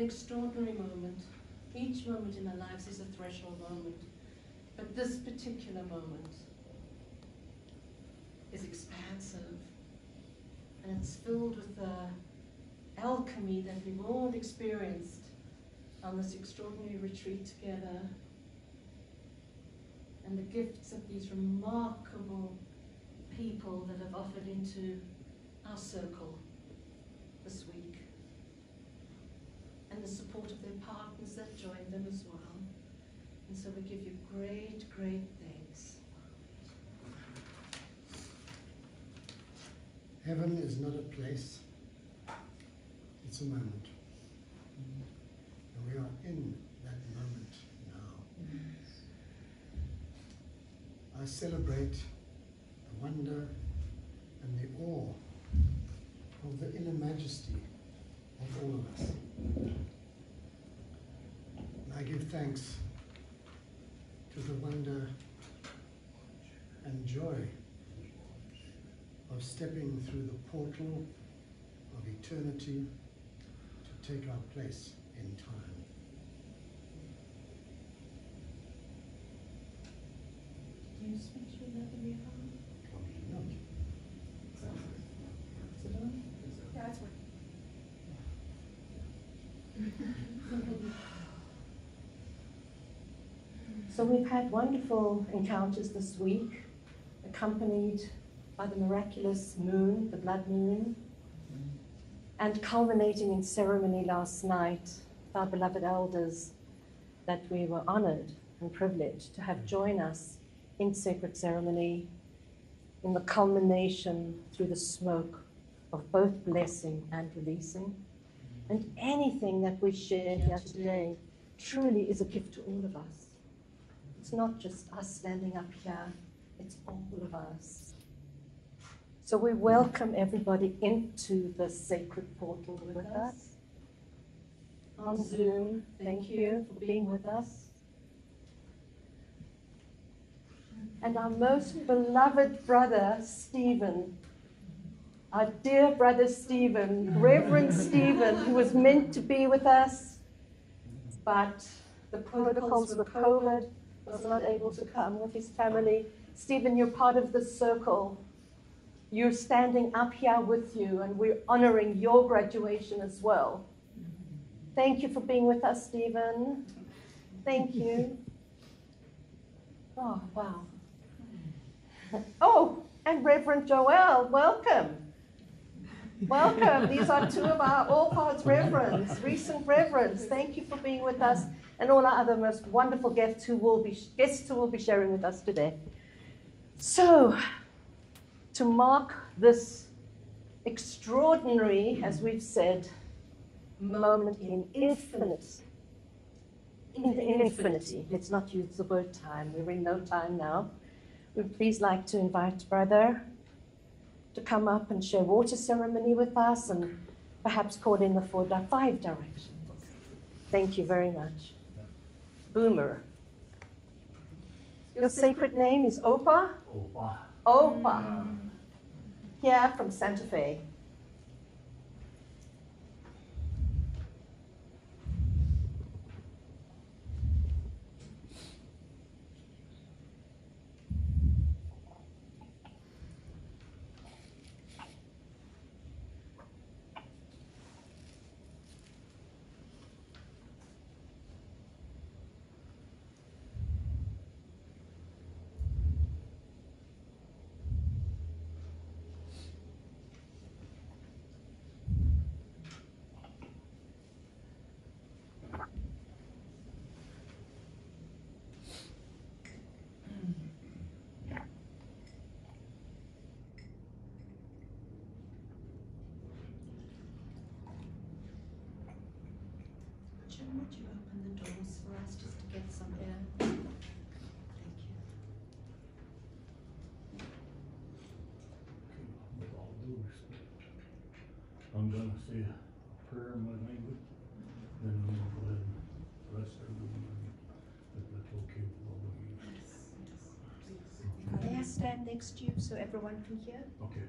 an extraordinary moment. Each moment in our lives is a threshold moment. But this particular moment is expansive, and it's filled with the alchemy that we've all experienced on this extraordinary retreat together, and the gifts of these remarkable people that have offered into our circle this week, and the support of their partners that joined them as well. And so we give you great, great thanks. Heaven is not a place, it's a moment. And we are in that moment now. I celebrate the wonder and the awe of the inner majesty of all of us. And I give thanks to the wonder and joy of stepping through the portal of eternity to take our place in time. Do you speak to another reality? Probably not. That's what. So we've had wonderful encounters this week, accompanied by the miraculous moon, the blood moon, and culminating in ceremony last night with our beloved elders that we were honored and privileged to have join us in sacred ceremony, in the culmination through the smoke of both blessing and releasing. And anything that we share here today truly is a gift to all of us. It's not just us standing up here, it's all of us. So we welcome everybody into the sacred portal with us. On Zoom, thank you for being with us. And our most beloved brother, Stephen, our dear brother Stephen, Reverend Stephen, who was meant to be with us, but the protocols with COVID was not able to come with his family. Stephen, you're part of the circle. You're standing up here with you, and we're honoring your graduation as well. Thank you for being with us, Stephen. Thank you. Oh, wow. Oh, and Reverend Joelle, welcome. Welcome. These are two of our All Paths Reverends, recent Reverends. Thank you for being with us, and all our other most wonderful guests who will be sharing with us today. So, to mark this extraordinary, as we've said, moment in infinity. Let's not use the word time. We're in no time now. We'd please like to invite Brother to come up and share water ceremony with us, and perhaps call in the 4-5 directions. Thank you very much. Boomer. Your sacred name is Opa? Opa. Opa. Here from Santa Fe. Would you open the doors for us just to get some air? Thank you. I'm going to say a prayer in my language, then I'm going to go ahead and bless everyone. If that's okay with all of you. Yes. May I stand next to you so everyone can hear? Okay.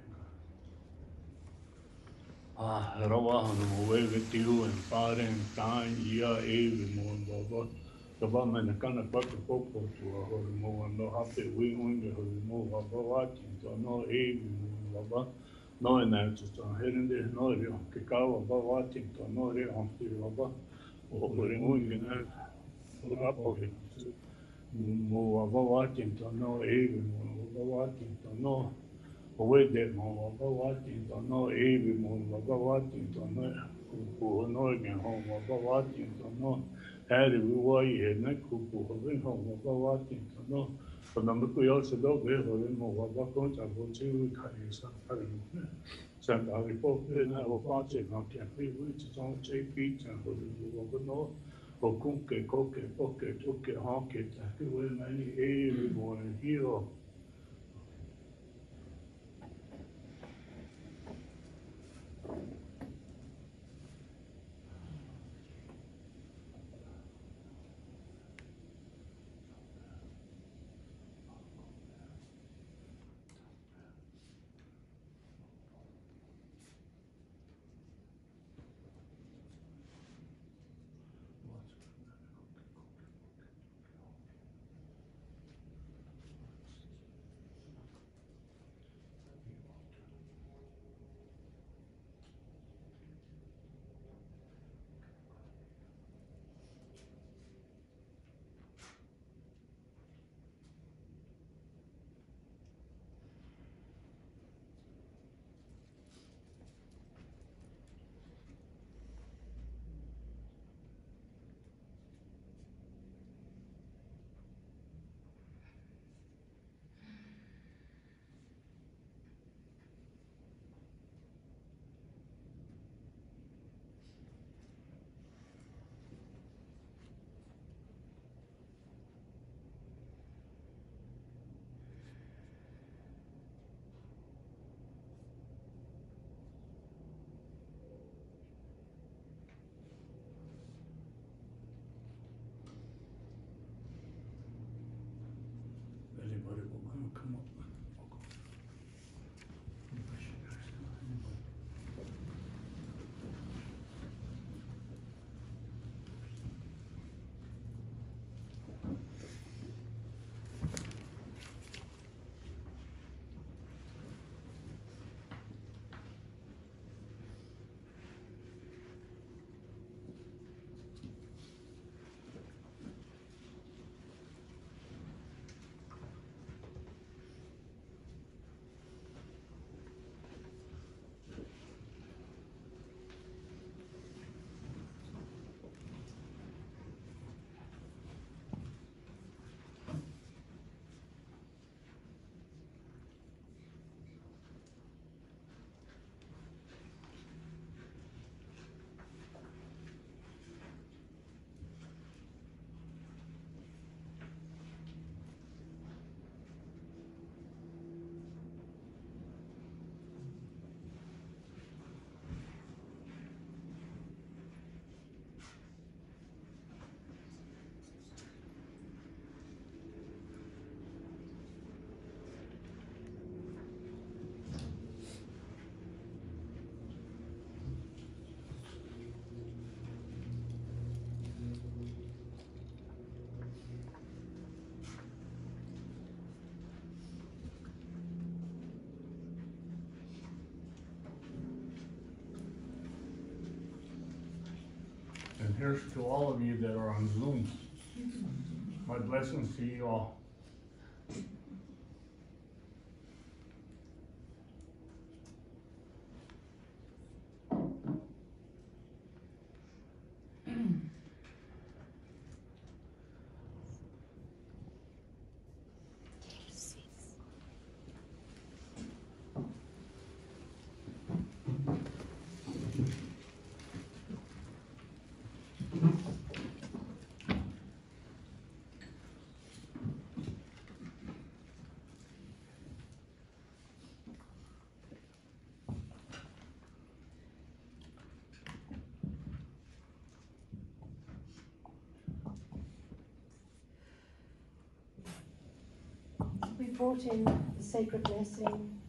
Here's to all of you that are on Zoom. My blessings to you all. We brought in the sacred blessing,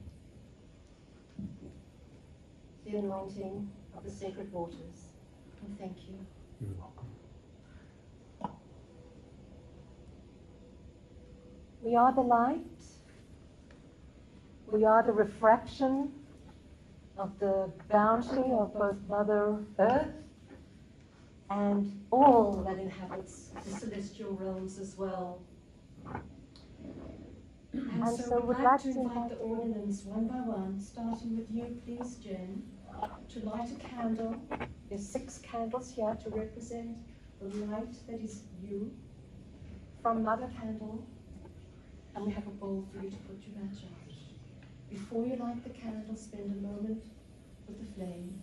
the the anointing of the sacred waters. And thank you. You're welcome. We are the light. We are the refraction of the bounty of both Mother Earth and all that inhabits the celestial realms as well. And so we'd like to invite the ornaments one by one, starting with you, please, Jen, to light a candle. There's 6 candles here to represent the light that is you from Mother Candle. And we have a bowl for you to put your match on. Before you light the candle, spend a moment with the flame.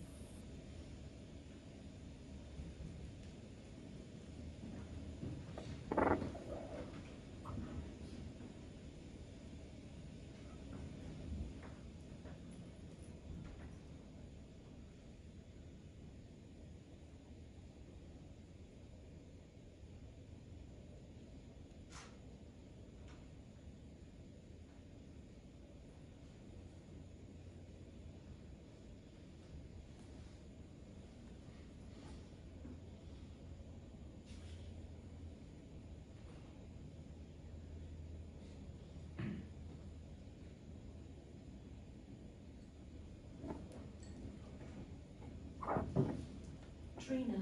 Trina.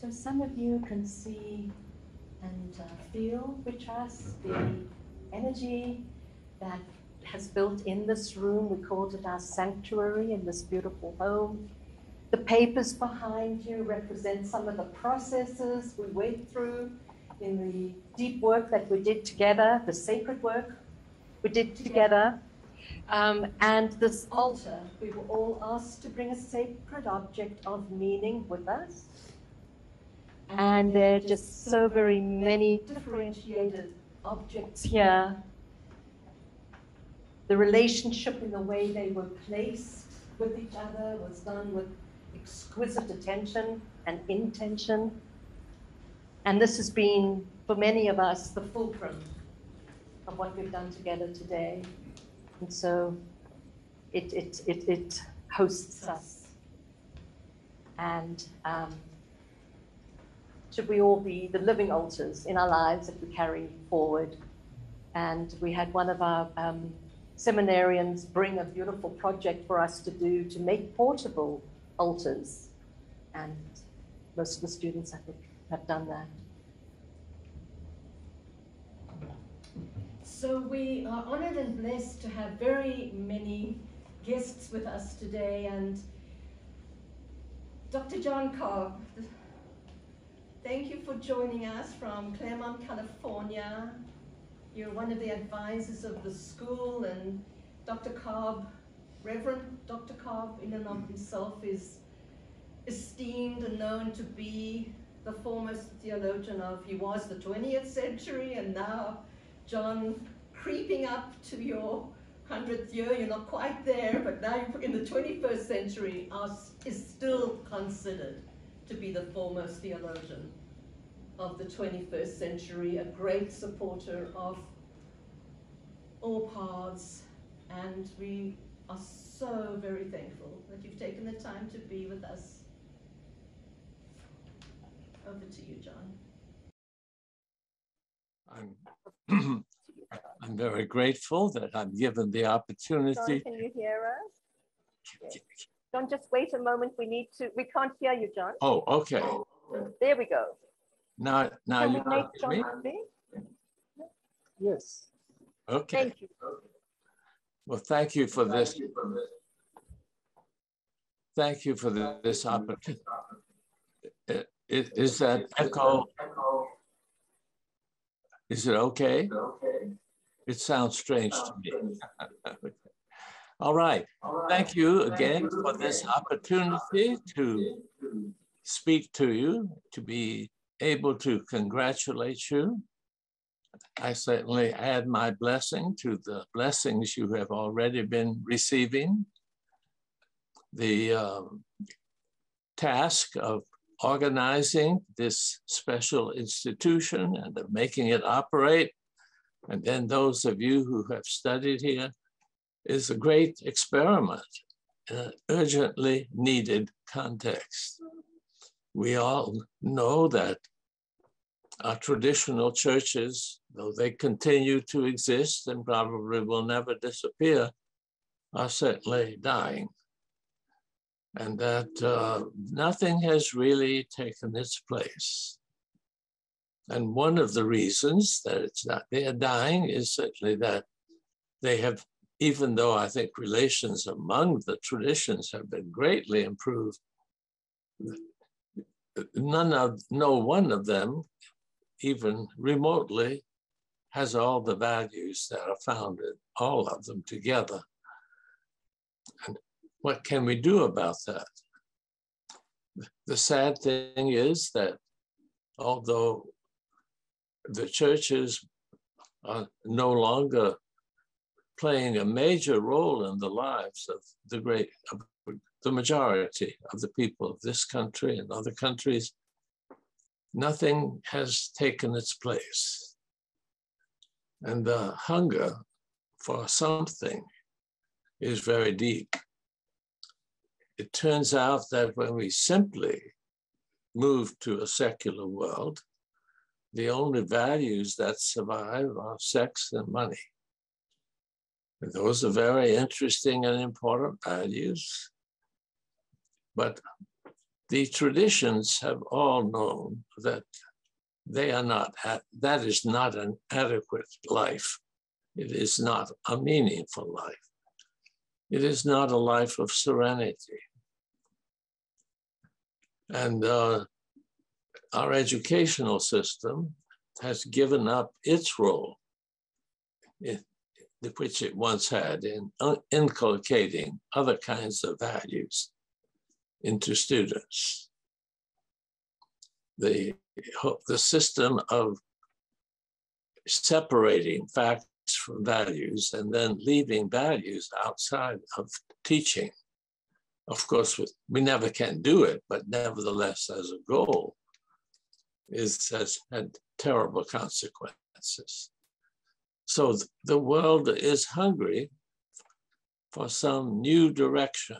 So some of you can see and feel with us the energy that has built in this room. We called it our sanctuary in this beautiful home. The papers behind you represent some of the processes we went through in the deep work that we did together, the sacred work we did together. And this altar, we were all asked to bring a sacred object of meaning with us. And there are just so very many differentiated objects here. The relationship in the way they were placed with each other was done with exquisite attention and intention. And this has been, for many of us, the fulcrum of what we've done together today. And so it hosts us. And should we all be the living altars in our lives that we carry forward? And we had one of our seminarians bring a beautiful project for us to do to make portable altars. And most of the students, I think, have done that. So we are honored and blessed to have very many guests with us today, and Dr. John Cobb, thank you for joining us from Claremont, California. You're one of the advisors of the school, and Dr. Cobb, Reverend Dr. Cobb in and of himself is esteemed and known to be the foremost theologian of, he was the 20th century, and now John, creeping up to your 100th year, you're not quite there, but now you're in the 21st century, is still considered to be the foremost theologian of the 21st century, a great supporter of all paths, and we are so very thankful that you've taken the time to be with us. Over to you, John. I'm very grateful that I'm given the opportunity. John, can you hear us? John, just wait a moment. We can't hear you, John. Oh, okay. There we go. Now you can hear me? Yes. Okay. Thank you. Well, thank you for this. Thank you for this opportunity. Is that echo? Is it okay? It sounds strange to me. All right. Thank you again for this opportunity to speak to you, to be able to congratulate you. I certainly add my blessing to the blessings you have already been receiving. The task of organizing this special institution and of making it operate, and then those of you who have studied here, is a great experiment in an urgently needed context. We all know that our traditional churches, though they continue to exist and probably will never disappear, are certainly dying. And that nothing has really taken its place. And one of the reasons that they're dying is certainly that they have, even though I think relations among the traditions have been greatly improved, no one of them, even remotely, has all the values that are found in all of them together. And what can we do about that? The sad thing is that although the churches are no longer playing a major role in the lives of the majority of the people of this country and other countries, nothing has taken its place. And the hunger for something is very deep. It turns out that when we simply move to a secular world, the only values that survive are sex and money. And those are very interesting and important values, but the traditions have all known that They are not, that is not an adequate life. It is not a meaningful life. It is not a life of serenity. And our educational system has given up its role, which it once had, in inculcating other kinds of values into students. The system of separating facts from values and then leaving values outside of teaching. Of course, we never can do it, but nevertheless, as a goal, has had terrible consequences. So the world is hungry for some new direction.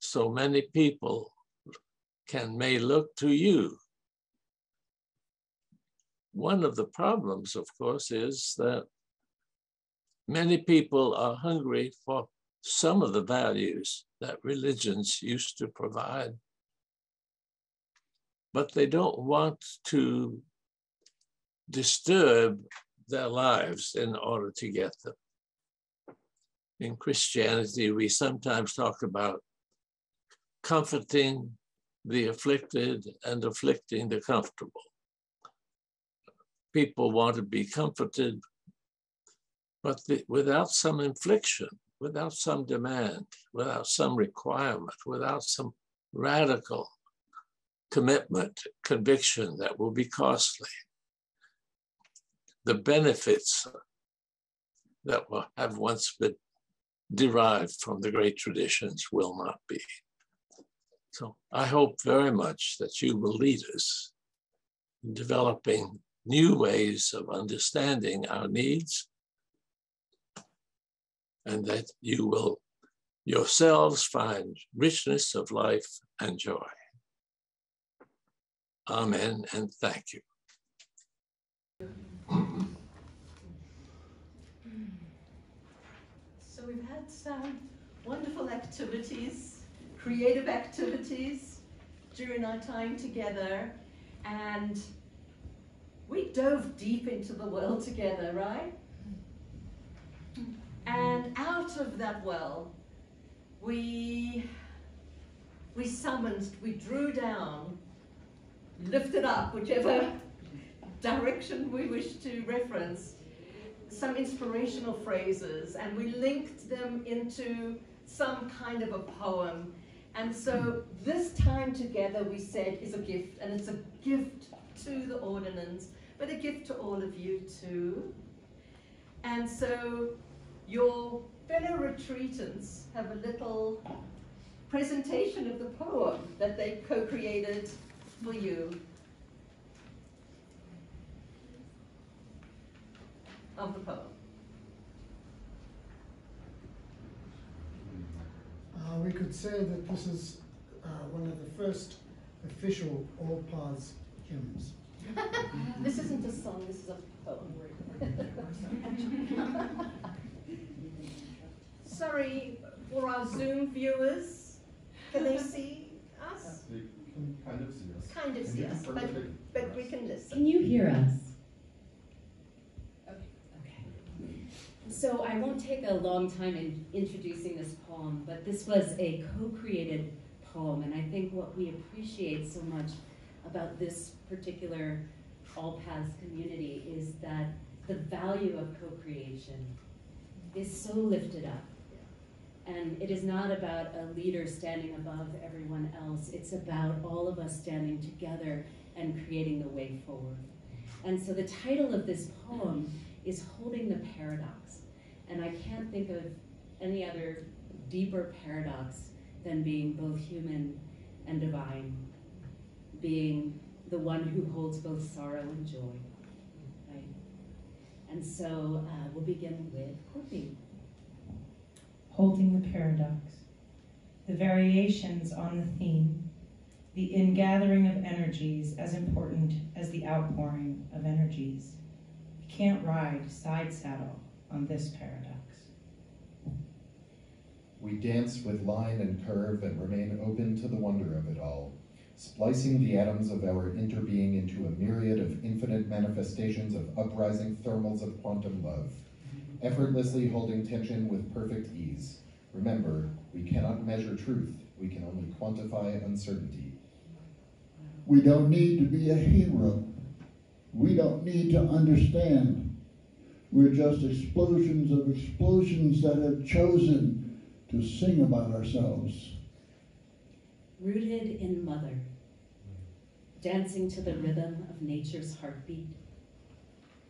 So many people may look to you. One of the problems, of course, is that many people are hungry for some of the values that religions used to provide, but they don't want to disturb their lives in order to get them. In Christianity, we sometimes talk about comforting the afflicted and afflicting the comfortable. People want to be comforted, but without some infliction, without some demand, without some requirement, without some radical commitment, conviction that will be costly. The benefits that have once been derived from the great traditions will not be. So I hope very much that you will lead us in developing new ways of understanding our needs, and that you will yourselves find richness of life and joy. Amen, and thank you. So we've had some wonderful activities, creative activities during our time together, and we dove deep into the well together, right? And out of that well, we summoned, we drew down, lifted up, whichever direction we wish to reference, some inspirational phrases, and we linked them into some kind of a poem. And so this time together, we said, is a gift, and it's a gift to the ordinance, but a gift to all of you too. And so your fellow retreatants have a little presentation of the poem that they co-created for you. Of the poem. We could say that this is one of the first official All Paths hymns. This isn't a song, this is a poem. Sorry for our Zoom viewers. Can they see us? They can kind of see us. Kind of see us, but we can listen. Can you hear us? Okay. So I won't take a long time in introducing this poem, but this was a co-created poem, and I think what we appreciate so much about this particular All Paths community is that the value of co-creation is so lifted up. And it is not about a leader standing above everyone else. It's about all of us standing together and creating the way forward. And so the title of this poem is Holding the Paradox. And I can't think of any other deeper paradox than being both human and divine, being the one who holds both sorrow and joy. Right? And so we'll begin with Kofi. Holding the paradox, the variations on the theme, the ingathering of energies as important as the outpouring of energies. You can't ride side saddle on this paradox. We dance with line and curve and remain open to the wonder of it all, splicing the atoms of our interbeing into a myriad of infinite manifestations of uprising thermals of quantum love, effortlessly holding tension with perfect ease. Remember, we cannot measure truth, we can only quantify uncertainty. We don't need to be a hero. We don't need to understand. We're just explosions of explosions that have chosen to sing about ourselves. Rooted in mother, dancing to the rhythm of nature's heartbeat,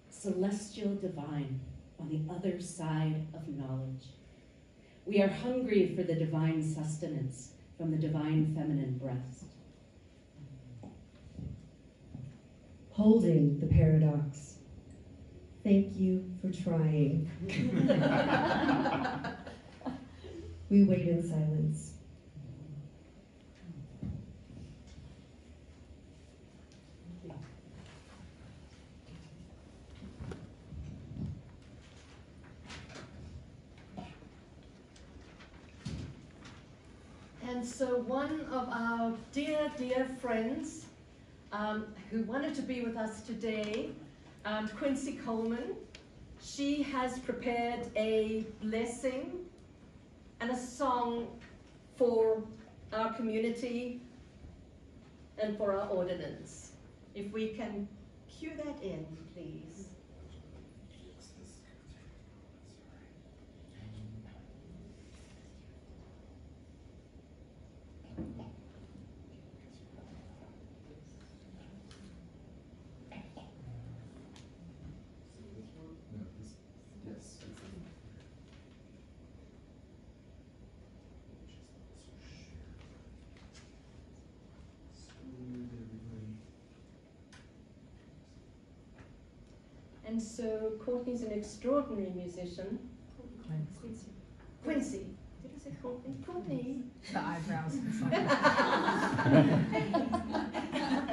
celestial divine on the other side of knowledge. We are hungry for the divine sustenance from the divine feminine breast. Holding the paradox. Thank you for trying. We wait in silence. And so one of our dear, dear friends who wanted to be with us today, Quincy Coleman, she has prepared a blessing and a song for our community and for our ordinance. If we can cue that in, please. And so Courtney's an extraordinary musician. Quincy. Did I say Courtney? Courtney. The eyebrows.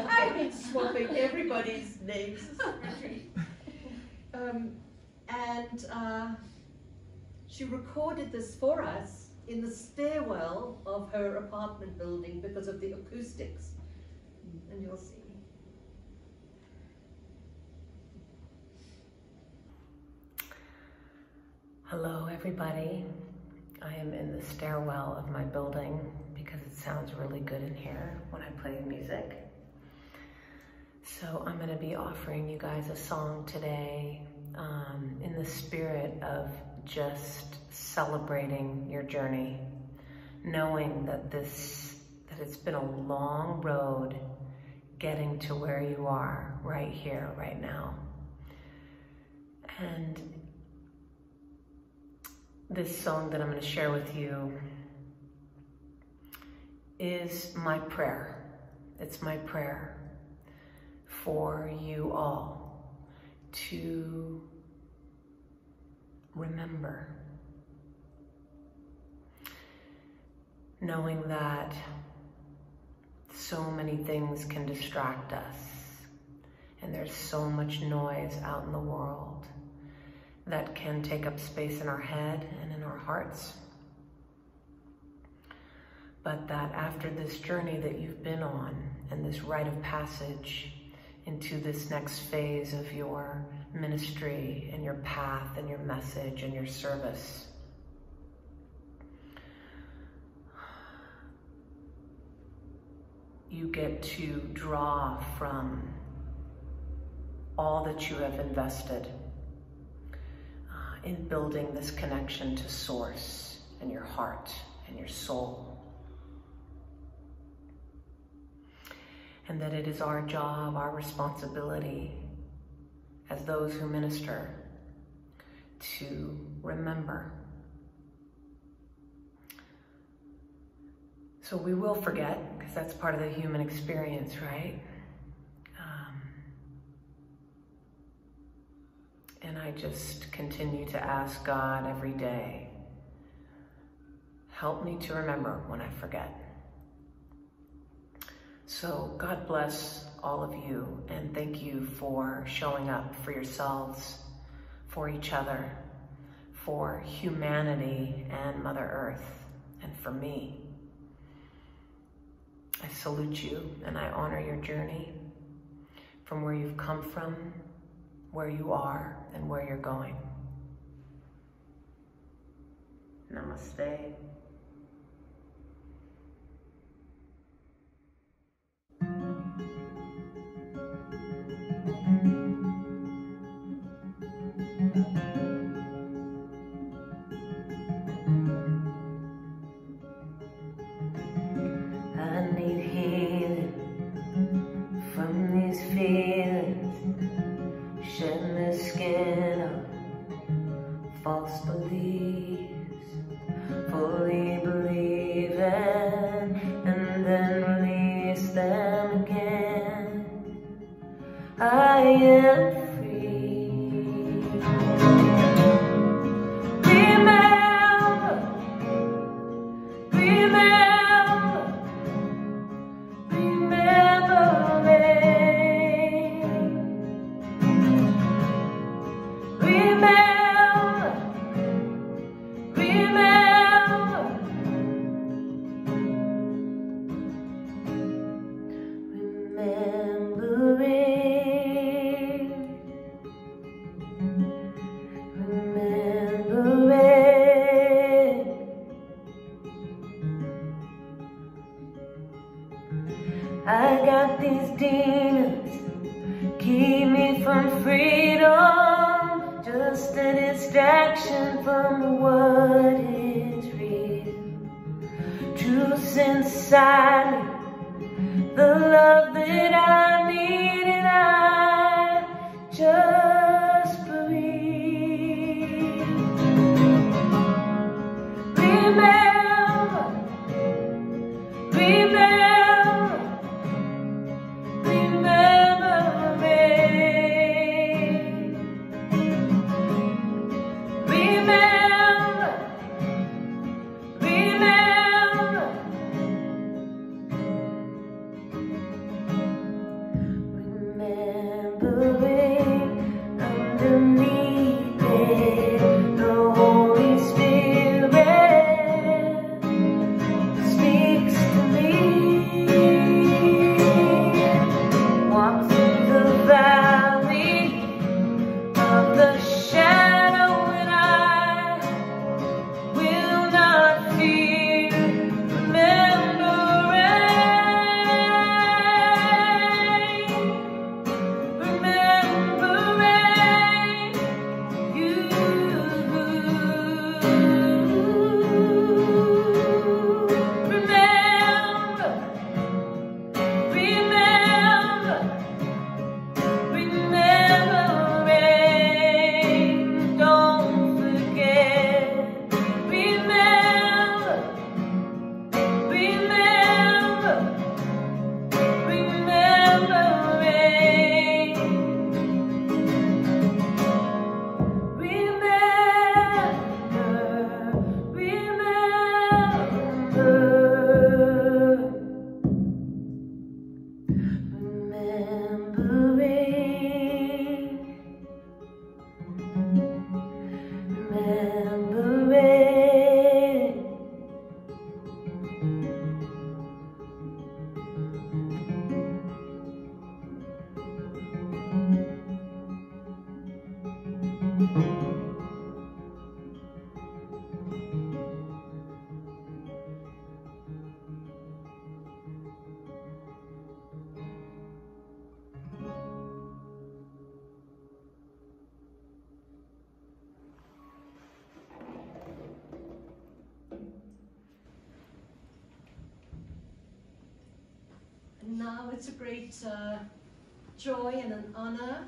I've been swapping everybody's names. She recorded this for us in the stairwell of her apartment building because of the acoustics. And you'll see. Hello everybody, I am in the stairwell of my building because it sounds really good in here when I play music. So I'm going to be offering you guys a song today in the spirit of just celebrating your journey, knowing that it's been a long road getting to where you are right here, right now. And this song that I'm going to share with you is my prayer. It's my prayer for you all to remember, knowing that so many things can distract us and there's so much noise out in the world that can take up space in our head and in our hearts. But that after this journey that you've been on and this rite of passage into this next phase of your ministry and your path and your message and your service, you get to draw from all that you have invested in building this connection to Source and your heart and your soul. And that it is our job, our responsibility as those who minister to remember. So we will forget, because that's part of the human experience, right? And I just continue to ask God every day, help me to remember when I forget. So God bless all of you, and thank you for showing up for yourselves, for each other, for humanity and Mother Earth, and for me. I salute you and I honor your journey from where you've come from, where you are, and where you're going. Namaste. It's a great joy and an honor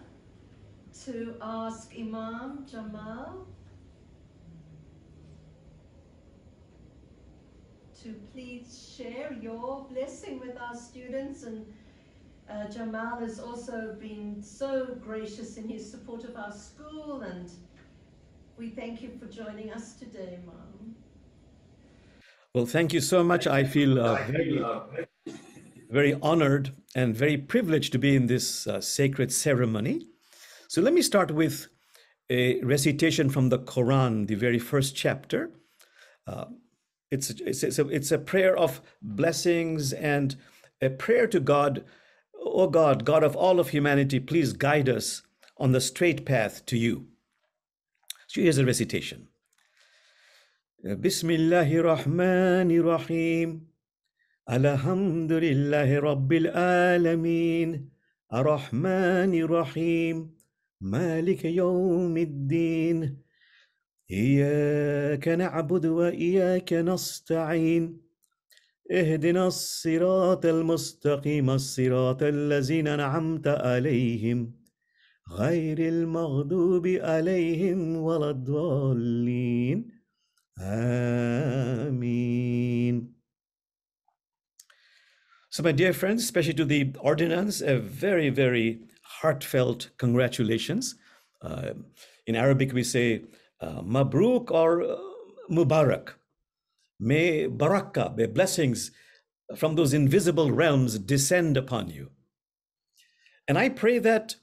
to ask Imam Jamal to please share your blessing with our students. And Jamal has also been so gracious in his support of our school, and we thank you for joining us today, Imam. Well, thank you so much. I feel very honored and very privileged to be in this sacred ceremony. So let me start with a recitation from the Quran, the very first chapter. It's a prayer of blessings and a prayer to God, "O God, God of all of humanity, please guide us on the straight path to you." So here's a recitation. Bismillahir Rahmanir Rahim. Alhamdulillahi Rabbil Alameen. Ar-Rahmanir Rahim. Malik Yawmiddin. Iyaka na'budu wa iyaka nasta'in. اهدنا الصراط المستقيم الصراط الذين أنعمت عليهم غير المغضوب عليهم ولا الضالين آمين. So my dear friends, especially to the ordinance, a very, very heartfelt congratulations. In Arabic we say Mabruk or Mubarak. May barakah, may blessings from those invisible realms descend upon you. And I pray that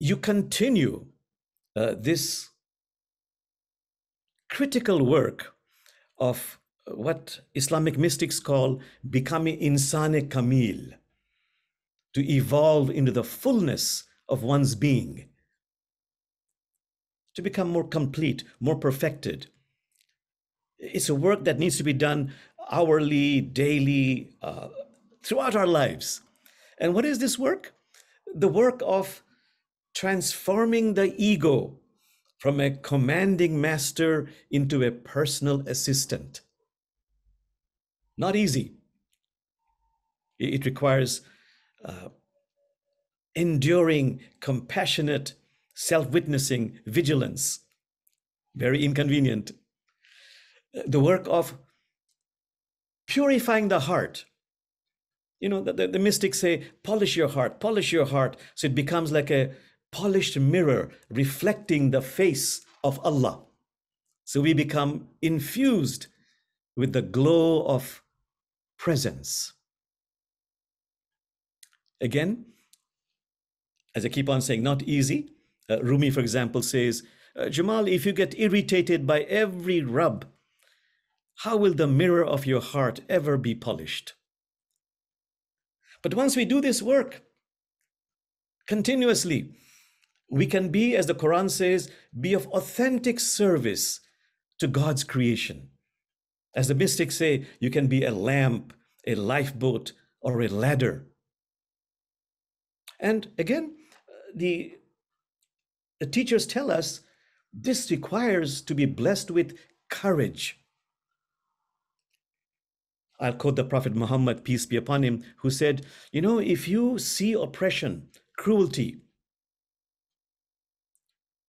you continue this critical work of what Islamic mystics call becoming insane kamil, to evolve into the fullness of one's being, to become more complete, more perfected. It's a work that needs to be done hourly, daily, throughout our lives. And what is this work? The work of transforming the ego from a commanding master into a personal assistant. Not easy. It requires enduring, compassionate, self-witnessing vigilance. Very inconvenient. The work of purifying the heart. You know, the mystics say, polish your heart, so it becomes like a polished mirror reflecting the face of Allah. So we become infused with the glow of presence. Again, as I keep on saying, not easy. Rumi, for example, says, Jamal, if you get irritated by every rub, how will the mirror of your heart ever be polished? But once we do this work continuously, we can be, as the Quran says, be of authentic service to God's creation. As the mystics say, you can be a lamp, a lifeboat, or a ladder. And again, the teachers tell us this requires to be blessed with courage. I'll quote the Prophet Muhammad, peace be upon him, who said, you know, if you see oppression, cruelty,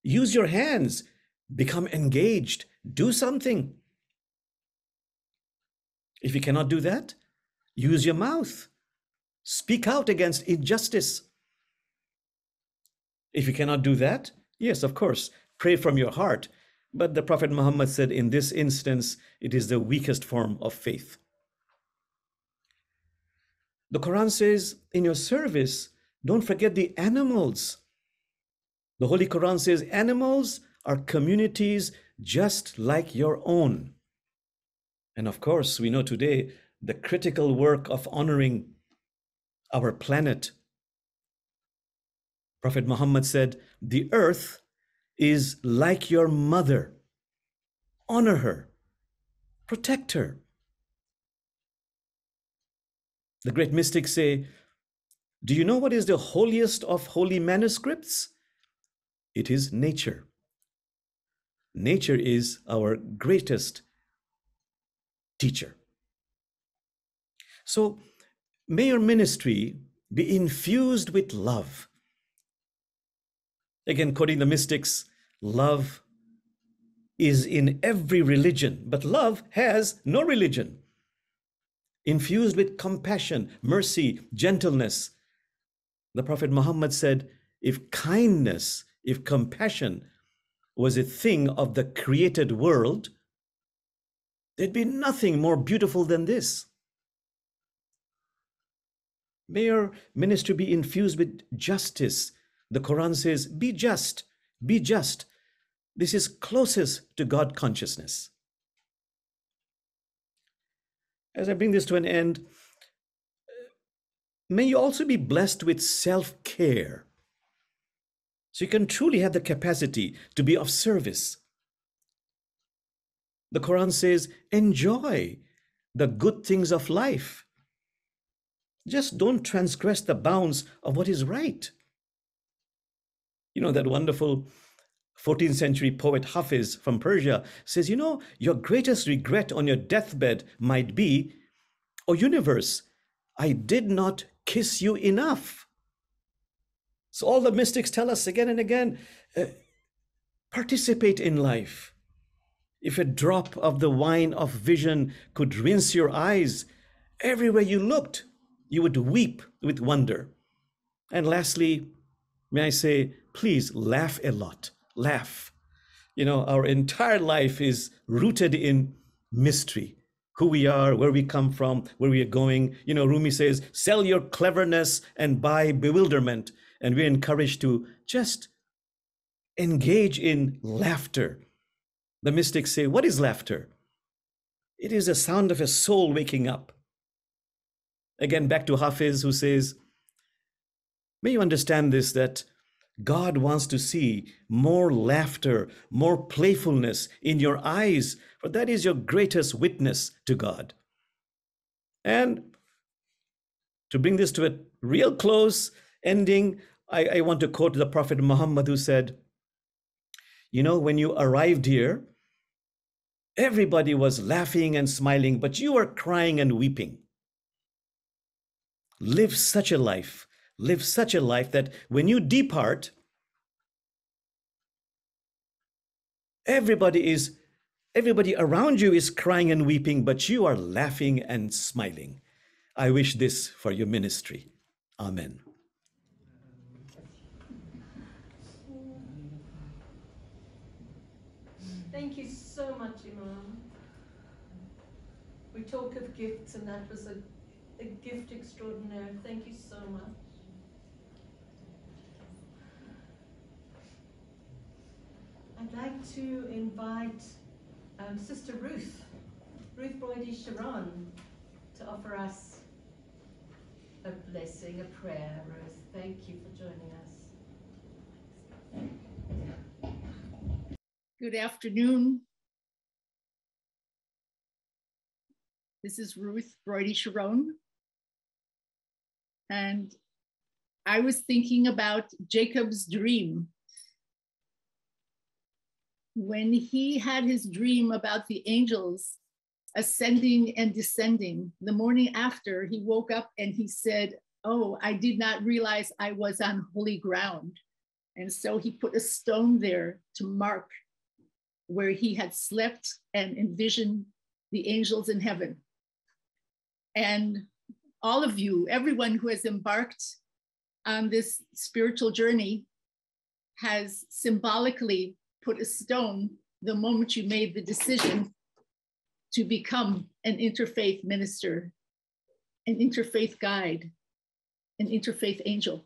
use your hands, become engaged, do something. If you cannot do that, use your mouth, speak out against injustice. If you cannot do that, yes, of course, pray from your heart. But the Prophet Muhammad said, in this instance, it is the weakest form of faith. The Quran says, in your service, don't forget the animals. The Holy Quran says, animals are communities just like your own. And of course, we know today the critical work of honoring our planet. Prophet Muhammad said, the earth is like your mother. Honor her, protect her. The great mystics say, do you know what is the holiest of holy manuscripts? It is nature. Nature is our greatest teacher. So may your ministry be infused with love. Again, quoting the mystics, love is in every religion, but love has no religion. Infused with compassion, mercy, gentleness. The Prophet Muhammad said, if kindness, if compassion was a thing of the created world, there'd be nothing more beautiful than this. May your ministry be infused with justice. The Quran says, be just, be just. This is closest to God consciousness. As I bring this to an end, may you also be blessed with self-care, so you can truly have the capacity to be of service. The Quran says, enjoy the good things of life. Just don't transgress the bounds of what is right. You know, that wonderful 14th century poet Hafiz from Persia says, you know, your greatest regret on your deathbed might be, oh universe, I did not kiss you enough. So all the mystics tell us again and again, participate in life. If a drop of the wine of vision could rinse your eyes, everywhere you looked, you would weep with wonder. And lastly, may I say, please laugh a lot. Laugh. You know, our entire life is rooted in mystery. Who we are, where we come from, where we are going. You know, Rumi says, sell your cleverness and buy bewilderment. And we're encouraged to just engage in laughter. The mystics say, what is laughter? It is the sound of a soul waking up. Again, back to Hafiz, who says, may you understand this, that God wants to see more laughter, more playfulness in your eyes, for that is your greatest witness to God. And to bring this to a real close ending, I want to quote the Prophet Muhammad, who said, you know, when you arrived here, everybody was laughing and smiling, but you were crying and weeping. Live such a life. Live such a life that when you depart, everybody around you is crying and weeping, but you are laughing and smiling. I wish this for your ministry. Amen. Thank you so much, Imam. We talk of gifts, and that was a gift extraordinaire. Thank you so much. I'd like to invite Sister Ruth Broyde Sharone, to offer us a blessing, a prayer. Ruth, thank you for joining us. Good afternoon. This is Ruth Broyde Sharone. And I was thinking about Jacob's dream. When he had his dream about the angels ascending and descending, the morning after, he woke up and he said, oh, I did not realize I was on holy ground. And so he put a stone there to mark where he had slept and envisioned the angels in heaven. And all of you, everyone who has embarked on this spiritual journey has symbolically put a stone the moment you made the decision to become an interfaith minister, an interfaith guide, an interfaith angel,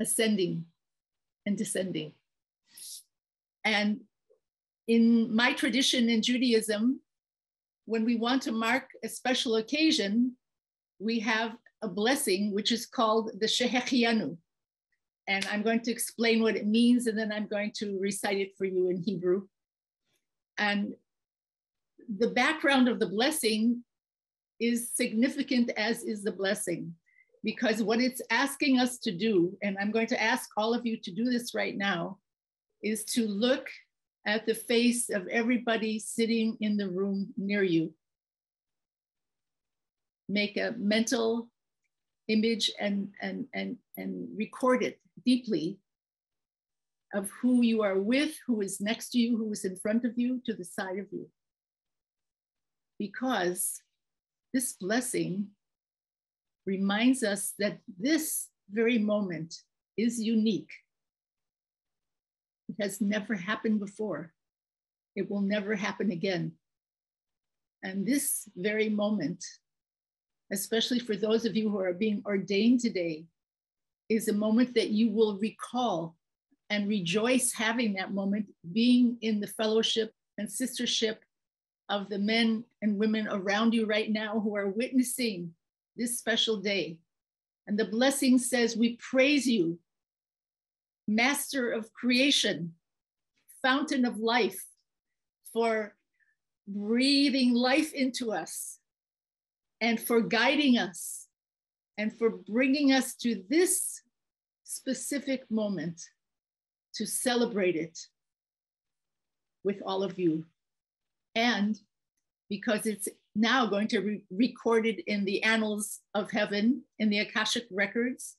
ascending and descending. And in my tradition in Judaism, when we want to mark a special occasion, we have a blessing which is called the Shehechianu. And I'm going to explain what it means, and then I'm going to recite it for you in Hebrew. And the background of the blessing is significant, as is the blessing, because what it's asking us to do, and I'm going to ask all of you to do this right now, is to look at the face of everybody sitting in the room near you. Make a mental image and record it deeply of who you are with, who is next to you, who is in front of you, to the side of you. Because this blessing reminds us that this very moment is unique. It has never happened before. It will never happen again. And this very moment, especially for those of you who are being ordained today, is a moment that you will recall and rejoice having that moment, being in the fellowship and sistership of the men and women around you right now who are witnessing this special day And the blessing says, we praise you, Master of creation, fountain of life, for breathing life into us and for guiding us and for bringing us to this specific moment to celebrate it with all of you. And because it's now going to be recorded in the annals of heaven, in the Akashic records,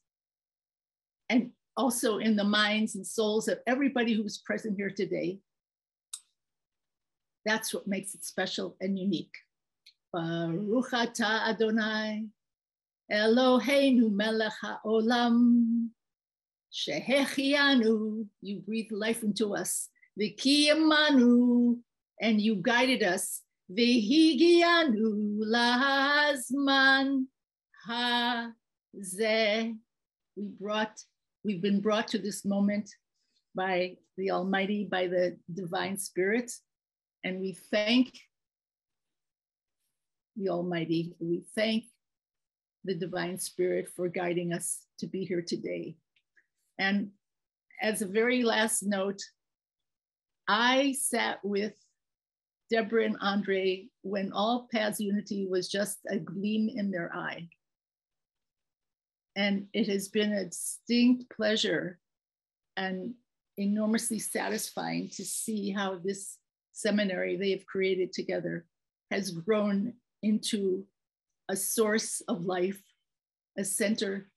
and also in the minds and souls of everybody who's present here today. That's what makes it special and unique. Baruch atah Adonai, Eloheinu melech haolam, Shehechianu, you breathed life into us, V'kiyamanu, and you guided us, V'higianu lahazman hazeh. We've been brought to this moment by the Almighty, by the Divine Spirit, and we thank the Almighty. We thank the Divine Spirit for guiding us to be here today. And as a very last note, I sat with Deborah and Andre when All Paths Unity was just a gleam in their eye. And it has been a distinct pleasure and enormously satisfying to see how this seminary they have created together has grown into a source of life, a center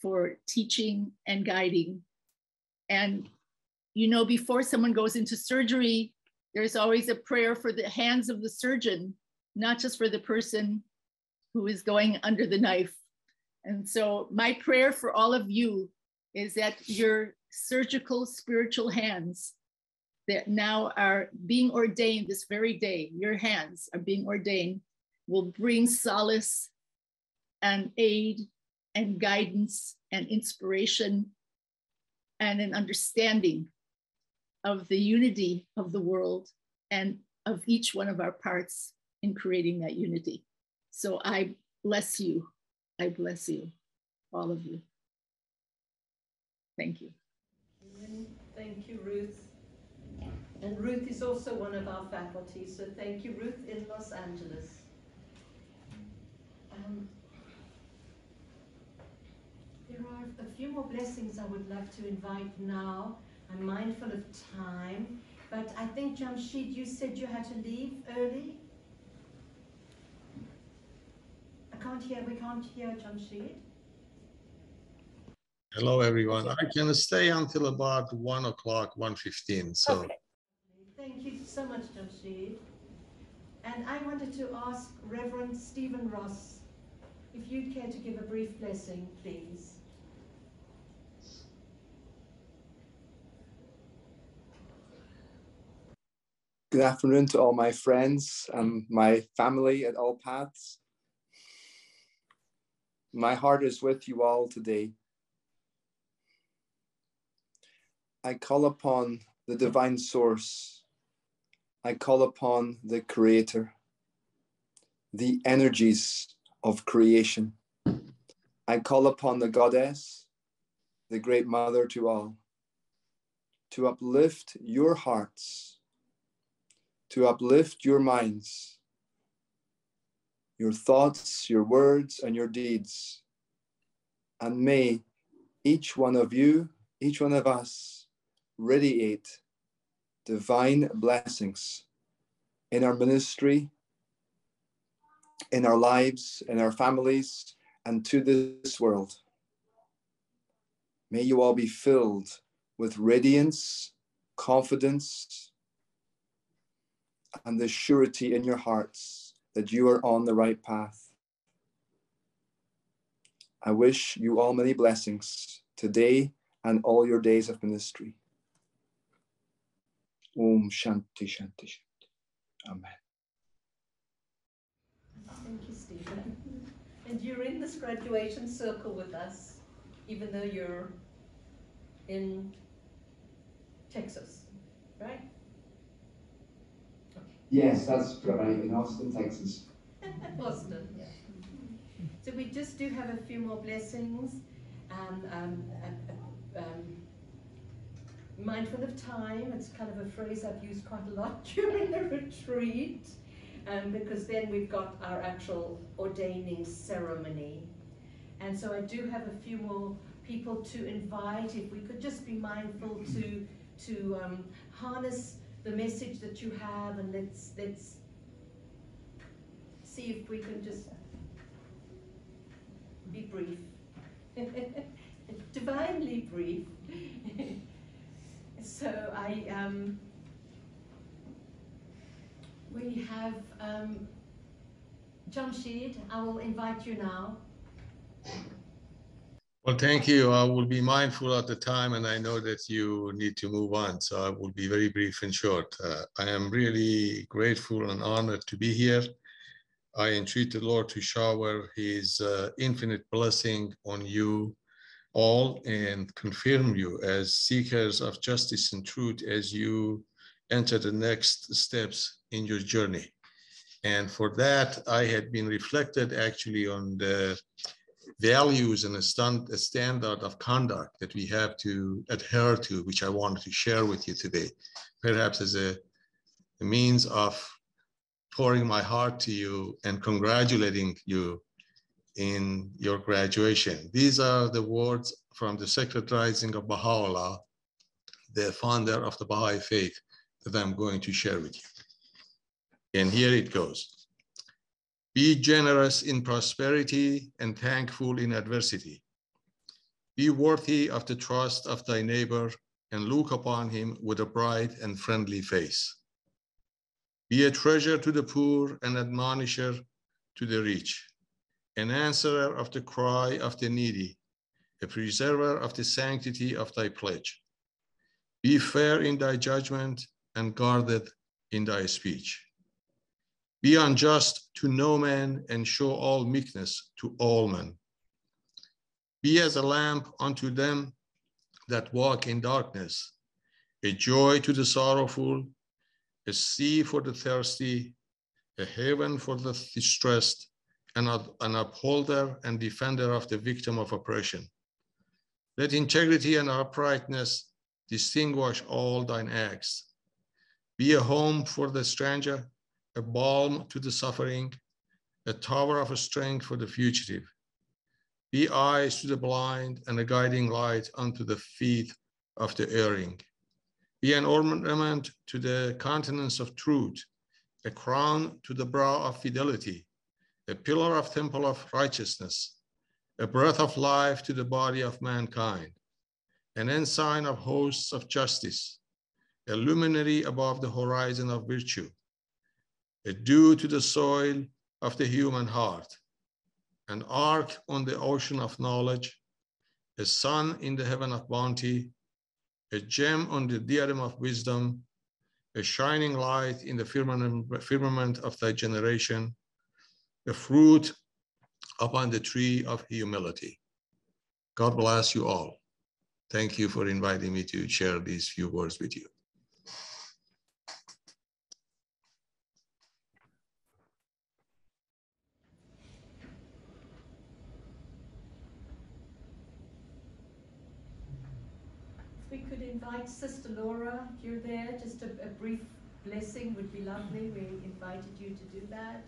for teaching and guiding. And, you know, before someone goes into surgery, there's always a prayer for the hands of the surgeon, not just for the person who is going under the knife. And so my prayer for all of you is that your surgical spiritual hands that now are being ordained this very day, your hands are being ordained, will bring solace and aid and guidance and inspiration and an understanding of the unity of the world and of each one of our parts in creating that unity. So I bless you. I bless you, all of you. Thank you. Thank you, Ruth. And Ruth is also one of our faculty, so thank you, Ruth, in Los Angeles. There are a few more blessings I would love to invite now. I'm mindful of time, but I think, Jamshid, you said you had to leave early? We can't hear Jamshid. Hello, everyone. I can stay until about 1 o'clock, 1:15. So. Okay. Thank you so much, Jamshid. And I wanted to ask Reverend Stephen Ross if you'd care to give a brief blessing, please. Good afternoon to all my friends and my family at All Paths. My heart is with you all today. I call upon the divine source. I call upon the creator, the energies of creation. I call upon the goddess, the great mother to all, to uplift your hearts, to uplift your minds, your thoughts, your words, and your deeds. And may each one of you, each one of us, radiate divine blessings in our ministry, in our lives, in our families, and to this world. May you all be filled with radiance, confidence, and the surety in your hearts that you are on the right path. I wish you all many blessings today and all your days of ministry. Om Shanti Shanti Shanti. Amen. Thank you, Stephen. And you're in this graduation circle with us, even though you're in Texas, right? Yes, that's right, in Austin, Texas. Austin, yeah. So we just do have a few more blessings. Mindful of time, it's kind of a phrase I've used quite a lot during the retreat, because then we've got our actual ordaining ceremony. And so I do have a few more people to invite. If we could just be mindful to harness the message that you have, and let's see if we can just be brief, divinely brief. So we have Jamshid. I will invite you now. Well, thank you. I will be mindful of the time, and I know that you need to move on, so I will be very brief and short. I am really grateful and honored to be here. I entreat the Lord to shower his infinite blessing on you all and confirm you as seekers of justice and truth as you enter the next steps in your journey. And for that, I had been reflected actually on the values and a standard of conduct that we have to adhere to, which I wanted to share with you today, perhaps as a means of pouring my heart to you and congratulating you in your graduation. These are the words from the Sacred Rising of Baha'u'llah, the founder of the Baha'i faith, that I'm going to share with you. And here it goes. Be generous in prosperity and thankful in adversity. Be worthy of the trust of thy neighbor and look upon him with a bright and friendly face. Be a treasure to the poor and admonisher to the rich, an answerer of the cry of the needy, a preserver of the sanctity of thy pledge. Be fair in thy judgment and guarded in thy speech. Be unjust to no man and show all meekness to all men. Be as a lamp unto them that walk in darkness, a joy to the sorrowful, a sea for the thirsty, a haven for the distressed, and an upholder and defender of the victim of oppression. Let integrity and uprightness distinguish all thine acts. Be a home for the stranger, a balm to the suffering, a tower of strength for the fugitive. Be eyes to the blind and a guiding light unto the feet of the erring. Be an ornament to the countenance of truth, a crown to the brow of fidelity, a pillar of temple of righteousness, a breath of life to the body of mankind, an ensign of hosts of justice, a luminary above the horizon of virtue, a dew to the soil of the human heart, an ark on the ocean of knowledge, a sun in the heaven of bounty, a gem on the diadem of wisdom, a shining light in the firmament of thy generation, a fruit upon the tree of humility. God bless you all. Thank you for inviting me to share these few words with you. Invite Sister Laura, if you're there, just a brief blessing would be lovely. We invited you to do that.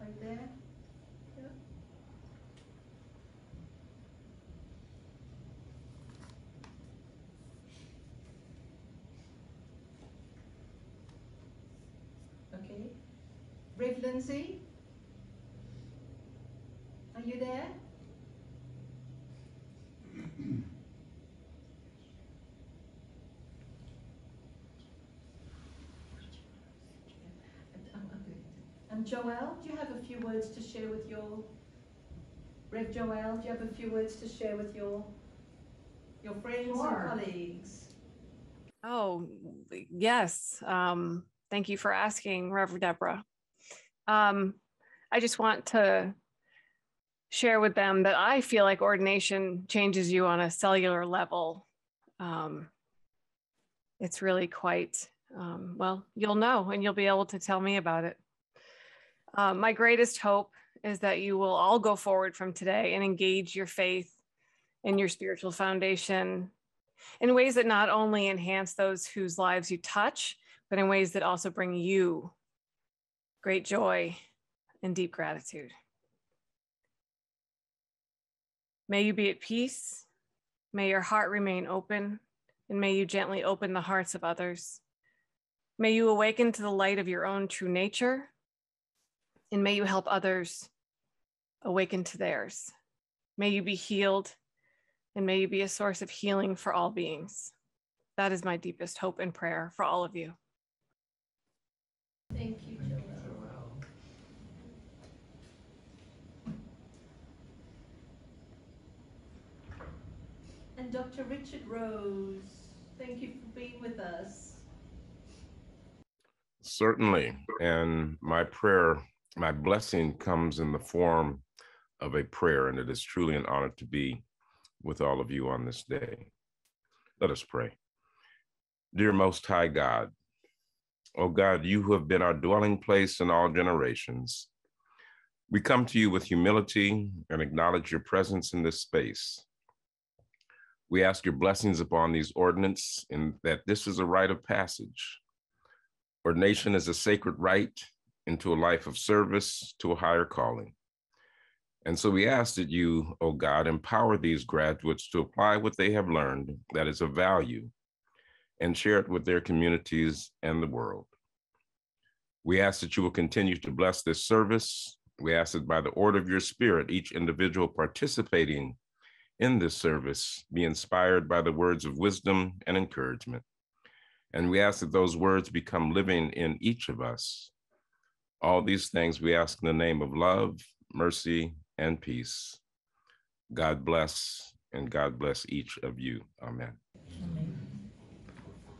Are you there? Yeah. Okay. Rev. Lindsay, are you there? Joelle, do you have a few words to share with your Rev. Joelle? Do you have a few words to share with your friends and colleagues? Oh yes, thank you for asking, Reverend Deborah. I just want to share with them that I feel like ordination changes you on a cellular level. It's really quite well. You'll know, and you'll be able to tell me about it. My greatest hope is that you will all go forward from today and engage your faith and your spiritual foundation in ways that not only enhance those whose lives you touch, but in ways that also bring you great joy and deep gratitude. May you be at peace, may your heart remain open, and may you gently open the hearts of others. May you awaken to the light of your own true nature, and may you help others awaken to theirs. May you be healed, and may you be a source of healing for all beings. That is my deepest hope and prayer for all of you. Thank you, Joelle. And Dr. Richard Rose, thank you for being with us. Certainly, and my prayer, my blessing comes in the form of a prayer, and it is truly an honor to be with all of you on this day. Let us pray. Dear Most High God, O God, you who have been our dwelling place in all generations, we come to you with humility and acknowledge your presence in this space. We ask your blessings upon these ordinances, and that this is a rite of passage. Ordination is a sacred rite into a life of service to a higher calling. And so we ask that you, O God, empower these graduates to apply what they have learned that is of value and share it with their communities and the world. We ask that you will continue to bless this service. We ask that by the order of your spirit, each individual participating in this service be inspired by the words of wisdom and encouragement. And we ask that those words become living in each of us. All these things we ask in the name of love, mercy, and peace. God bless, and God bless each of you. Amen. Amen.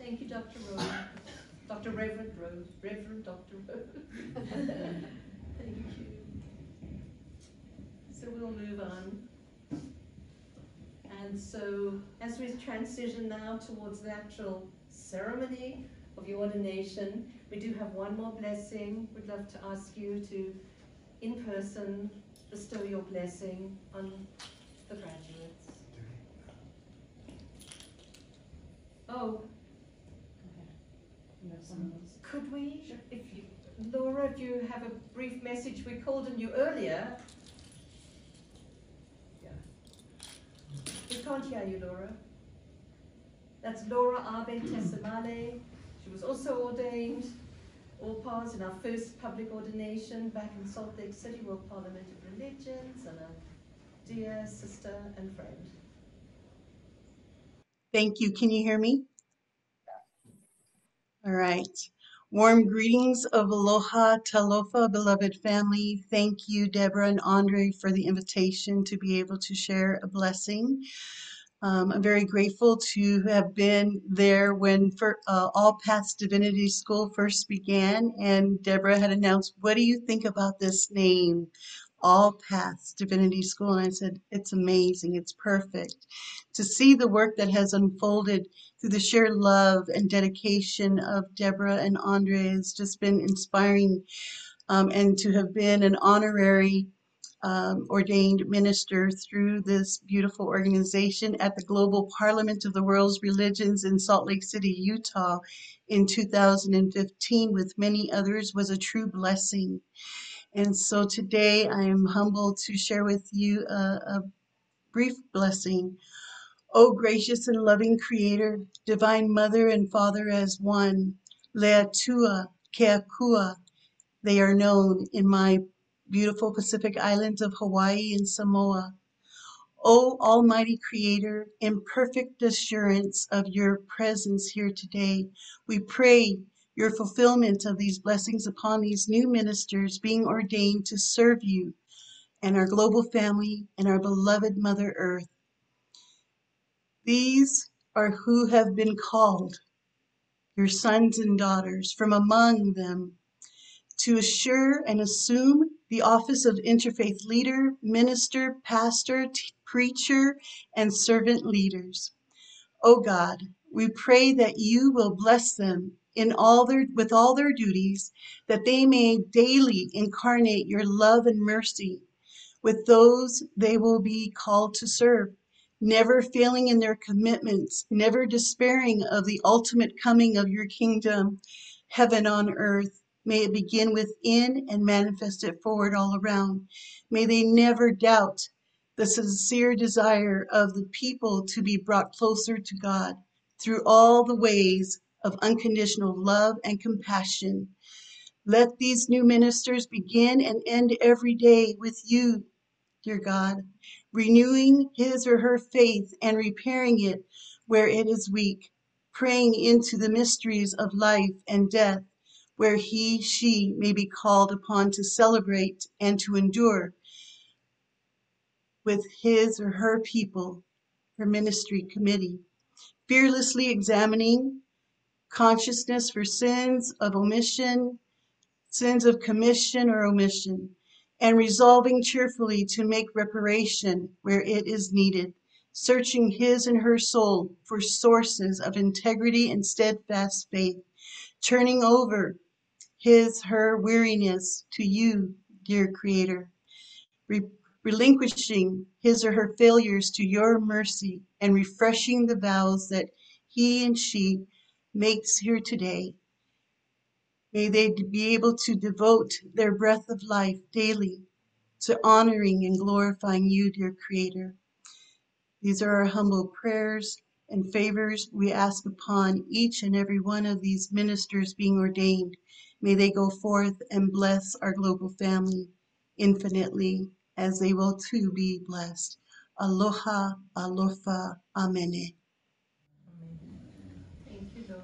Thank you, Dr. Rose. Dr. Reverend Rose. Reverend Dr. Rose. Thank you. So we'll move on. And so as we transition now towards the actual ceremony of your ordination, we do have one more blessing. We'd love to ask you to, in person, bestow your blessing on the graduates. Oh, could we, Laura, if you have a brief message, we called on you earlier. Yeah. We can't hear you, Laura. That's Laura Abe Tessemale. She was also ordained All Paths in our first public ordination back in Salt Lake City, World Parliament of Religions, and a dear sister and friend. Thank you. Can you hear me? All right. Warm greetings of Aloha Talofa, beloved family. Thank you, Deborah and Andre, for the invitation to be able to share a blessing. I'm very grateful to have been there when All Paths Divinity School first began, and Deborah had announced, what do you think about this name, All Paths Divinity School? And I said, it's amazing, it's perfect. To see the work that has unfolded through the sheer love and dedication of Deborah and Andre has just been inspiring, and to have been an honorary ordained minister through this beautiful organization at the Global Parliament of the World's Religions in Salt Lake City, Utah in 2015 with many others was a true blessing. And so today I am humbled to share with you a brief blessing. O gracious and loving Creator, Divine Mother and Father as one, Leatua, Keakua, they are known in my beautiful Pacific Islands of Hawaii and Samoa. O Almighty Creator, in perfect assurance of your presence here today, we pray your fulfillment of these blessings upon these new ministers being ordained to serve you and our global family and our beloved Mother Earth. These are who have been called, your sons and daughters, from among them to assure and assume the office of interfaith leader, minister, pastor, preacher, and servant leaders. O God, we pray that you will bless them in all their with all their duties, that they may daily incarnate your love and mercy with those they will be called to serve, never failing in their commitments, never despairing of the ultimate coming of your kingdom, heaven on earth. May it begin within and manifest it forward all around. May they never doubt the sincere desire of the people to be brought closer to God through all the ways of unconditional love and compassion. Let these new ministers begin and end every day with you, dear God, renewing his or her faith and repairing it where it is weak, praying into the mysteries of life and death, where he, she may be called upon to celebrate and to endure with his or her people, her ministry committee, fearlessly examining consciousness for sins of omission, sins of commission or omission, and resolving cheerfully to make reparation where it is needed, searching his and her soul for sources of integrity and steadfast faith, turning over his, her weariness to you, dear Creator, relinquishing his or her failures to your mercy, and refreshing the vows that he and she makes here today. May they be able to devote their breath of life daily to honoring and glorifying you, dear Creator. These are our humble prayers and favors we ask upon each and every one of these ministers being ordained. May they go forth and bless our global family infinitely, as they will too be blessed. Aloha, alofa, amene. Thank you, Dora.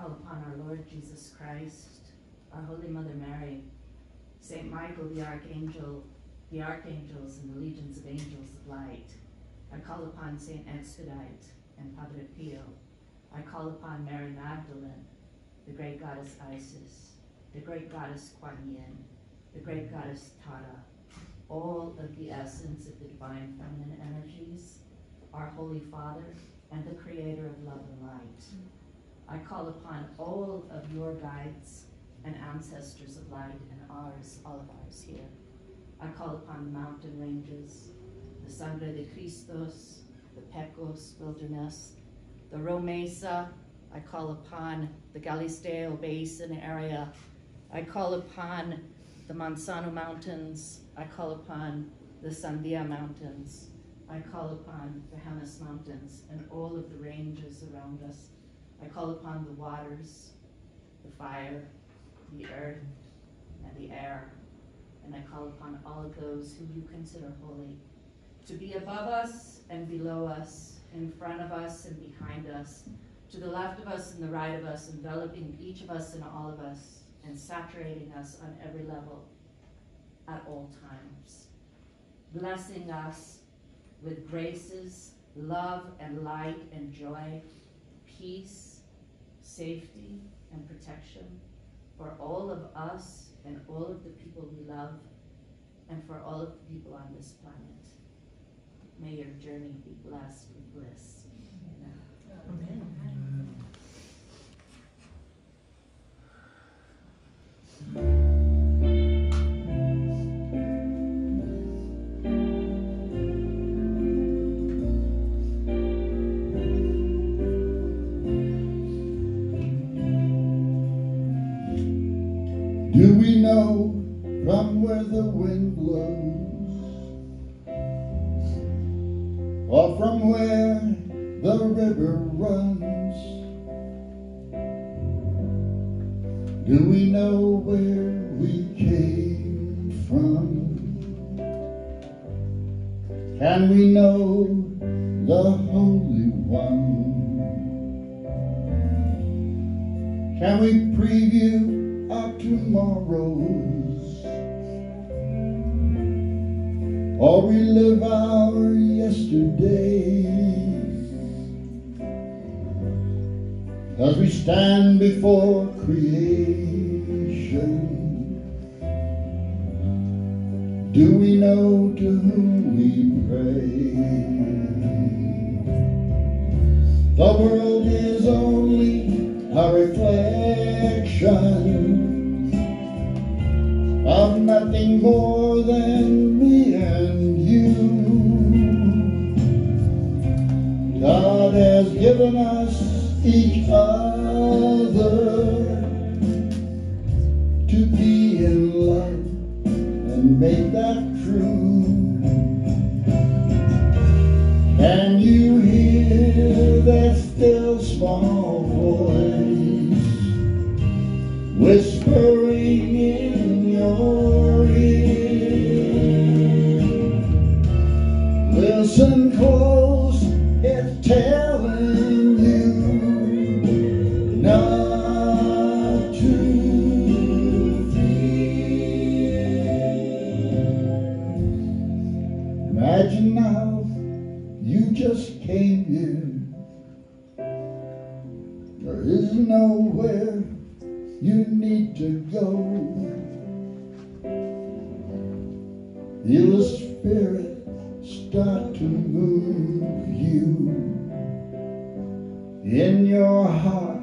Upon our Lord Jesus Christ, our Holy Mother Mary, Saint Michael the Archangel, the Archangels and the legions of angels of light. I call upon Saint Expedite and Padre Pio. I call upon Mary Magdalene, the great goddess Isis, the great goddess Kuan Yin, the great goddess Tara, all of the essence of the divine feminine energies, our Holy Father, and the creator of love and light. I call upon all of your guides and ancestors of light and ours, all of ours here. I call upon the mountain ranges, the Sangre de Cristos, the Pecos wilderness, the Romesa. I call upon the Galisteo Basin area. I call upon the Manzano Mountains. I call upon the Sandia Mountains. I call upon the Jemez Mountains and all of the ranges around us. I call upon the waters, the fire, the earth, and the air, and I call upon all of those who you consider holy to be above us and below us, in front of us and behind us, to the left of us and the right of us, enveloping each of us and all of us, and saturating us on every level at all times, blessing us with graces, love and light and joy, peace, safety and protection for all of us and all of the people we love, and for all of the people on this planet. May your journey be blessed with bliss. Amen. Amen. Do we know from where the wind blows, or from where the river runs? Do we know where we came from? Can we know the Holy One? Can we preview our tomorrows, or relive our yesterdays, as we stand before creation? Do we know to whom we pray? The world is only a reflection of nothing more than me and you. God has given us each other to be in love and make that true. Can you hear that still small voice whispering in your ear? Listen close, it's telling you not to fear. Imagine now you just came here. There is nowhere you need to go. Feel the Spirit start to move you. In your heart,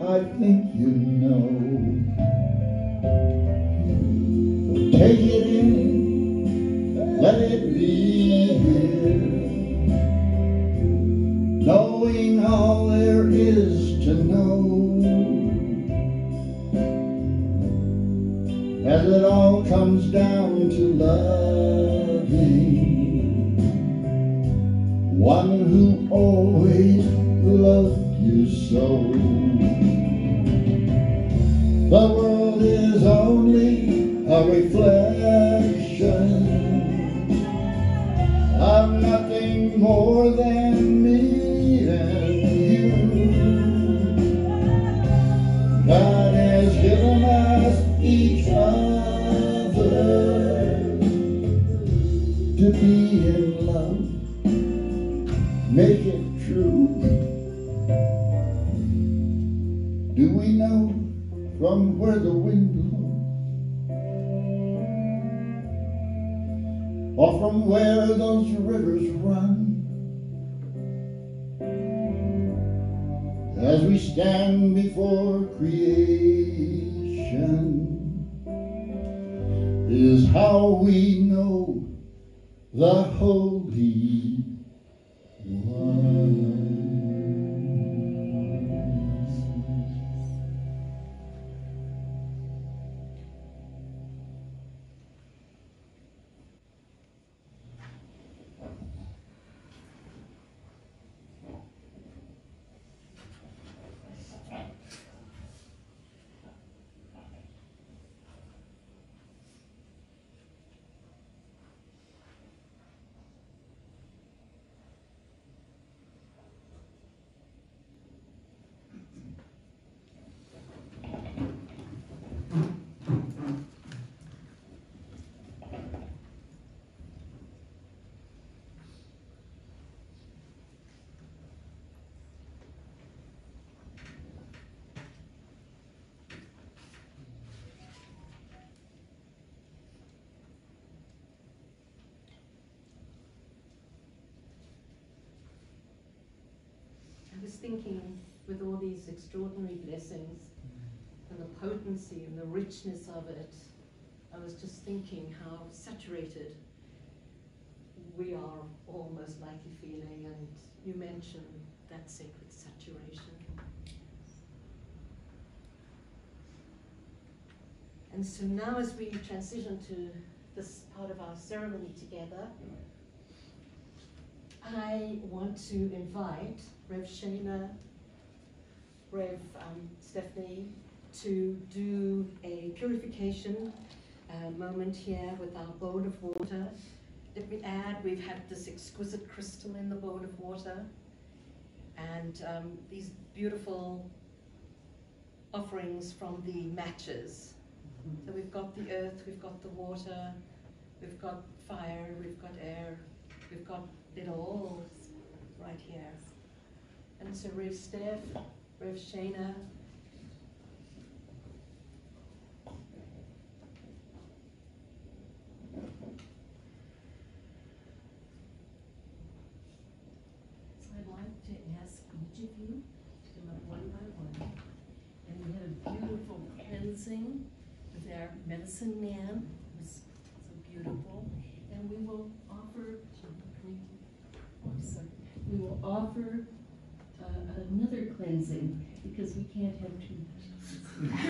I think you know. Take it in, let it be here, knowing all there is to know, as it all comes down to loving one who always loved you so. The world is only a reflection of nothing more than me and you. God has given us each other to be in love, make it true. Do we know from where the wind blows, or from where those rivers run, as we stand before creation? Is how we know the Holy One. thinking with all these extraordinary blessings and the potency and the richness of it, I was just thinking how saturated we are, almost like a feeling, and you mentioned that sacred saturation. And so now as we transition to this part of our ceremony together, I want to invite Rev. Shana, Rev. Stephanie to do a purification moment here with our bowl of water. Let me add, we've had this exquisite crystal in the bowl of water, and these beautiful offerings from the matches. So we've got the earth, we've got the water, we've got fire, we've got air, we've got it all right here. And so Rev Steph, Rev Shana, so I'd like to ask each of you to come up one by one, and we had a beautiful cleansing with our medicine man. It was so beautiful. And we will offer, another cleansing, because we can't have too much.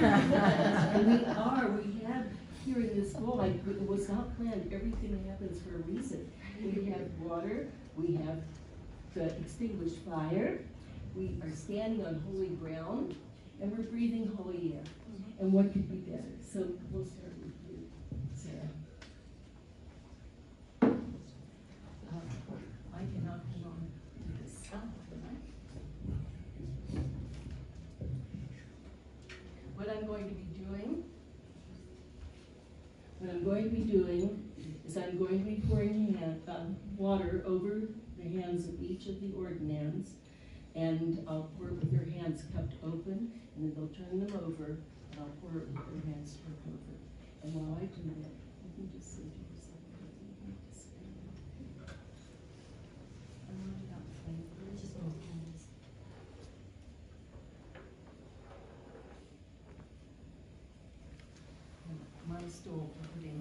And we have here in this bowl, like, it was not planned, everything happens for a reason. We have water, we have the extinguished fire, we are standing on holy ground, and we're breathing holy air. And what could be better? So we'll start with you, Sarah. I cannot hold on to this stuff, can I? What I'm going to be doing is I'm going to be pouring water over the hands of each of the ordinands, and I'll pour it with their hands cupped open, and then they'll turn them over, and I'll pour it with their hands cupped over. And while I do that, you can just sit here. My stool to put in.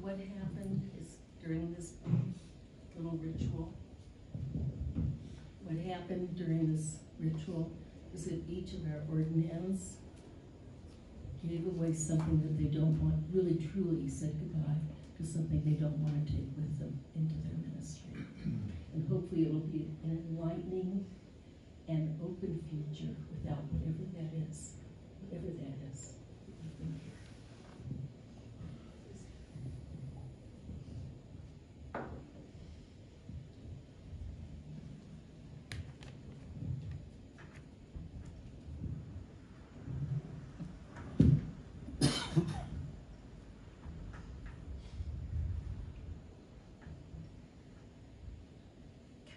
what happened is during this little ritual, what happened during this ritual is that each of our ordinands gave away something that they don't want, really truly said goodbye to something they don't want to take with them into their ministry. And hopefully it'll be an enlightening and open future without whatever that is, whatever that is.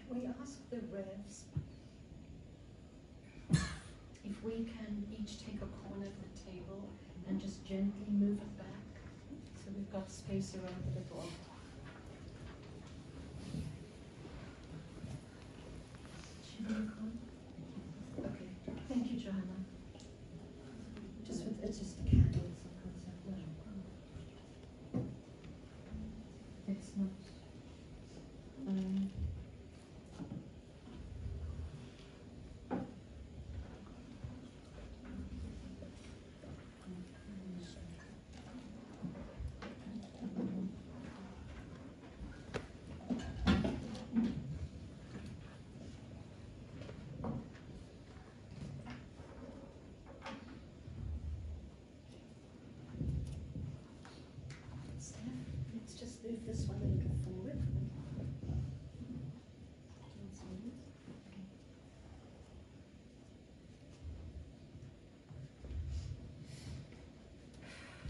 We ask the Revs if we can each take a corner of the table and just gently move it back so we've got space around the little altar. Should we go on? Okay. Thank you, Johanna. Just with it's just a candle. It's not. Move this one a little forward.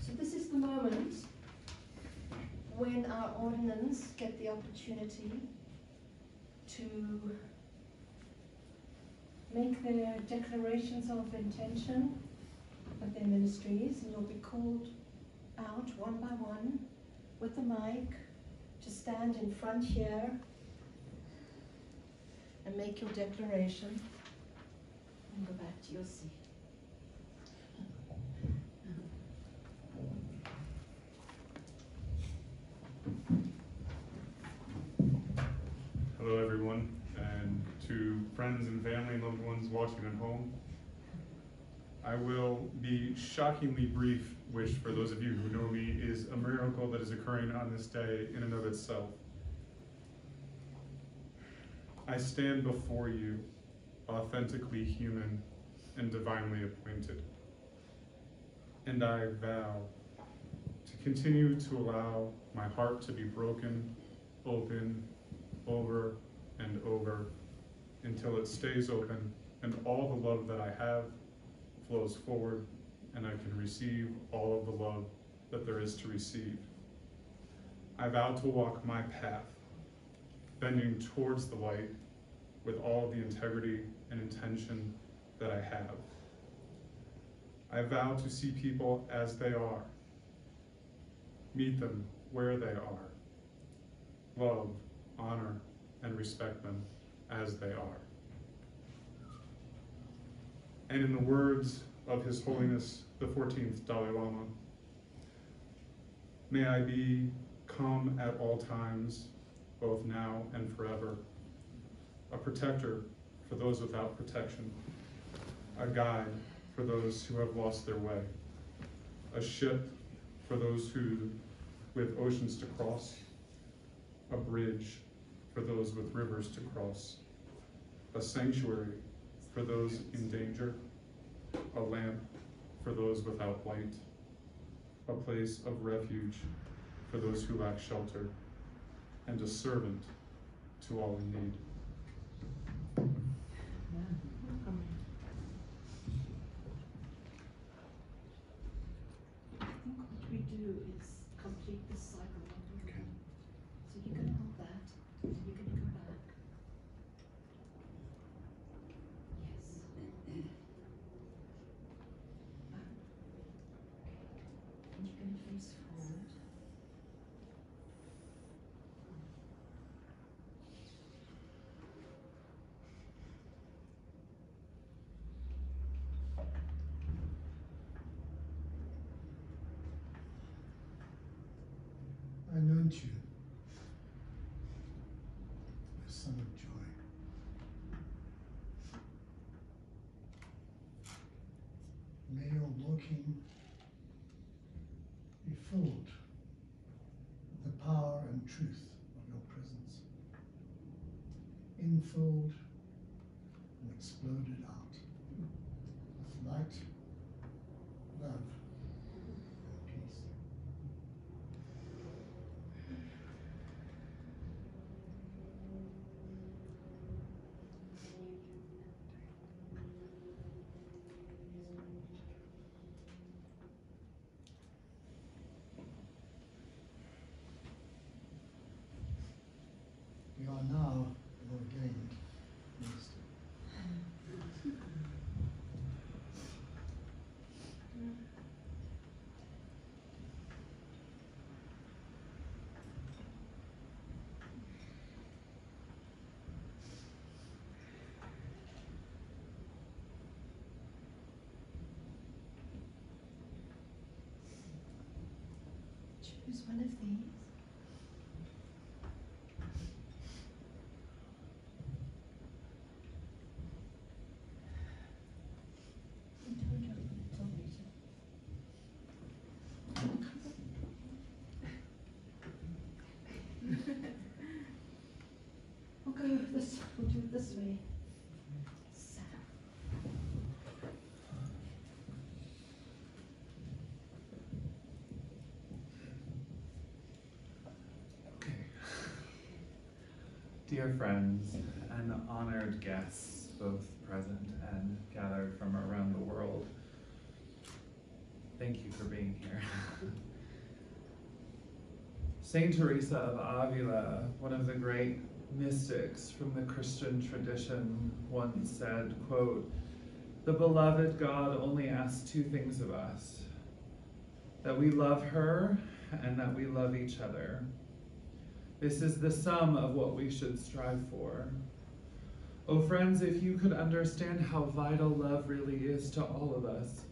So this is the moment when our ordinands get the opportunity to make their declarations of intention of their ministries, and you'll be called out one by one with the mic to stand in front here and make your declaration and go back to your seat. Hello everyone, and to friends and family and loved ones watching at home, I will be shockingly brief, which for those of you who know me is a miracle that is occurring on this day in and of itself. I stand before you, authentically human and divinely appointed. And I vow to continue to allow my heart to be broken, open, over and over, until it stays open and all the love that I have flows forward, and I can receive all of the love that there is to receive. I vow to walk my path, bending towards the light with all the integrity and intention that I have. I vow to see people as they are, meet them where they are, love, honor, and respect them as they are. And in the words of His Holiness, the 14th Dalai Lama, may I be calm at all times, both now and forever, a protector for those without protection, a guide for those who have lost their way, a ship for those who with oceans to cross, a bridge for those with rivers to cross, a sanctuary for those in danger, a lamp for those without light, a place of refuge for those who lack shelter, and a servant to all in need. I think what we do is complete this cycle. Okay. So you can hold that. You can go back. Forward. haven't you? The Son of Joy. May your walking be filled with the power and truth of your presence, infilled and exploded out with light, love, and peace. We are now an ordained minister. Choose one of these. We'll do it this way. So. Okay. Dear friends and honored guests, both present and gathered from around the world, thank you for being here. Saint Teresa of Avila, one of the great mystics from the Christian tradition, once said, quote, "The beloved God only asks two things of us, that we love her and that we love each other. This is the sum of what we should strive for." Oh friends, if you could understand how vital love really is to all of us,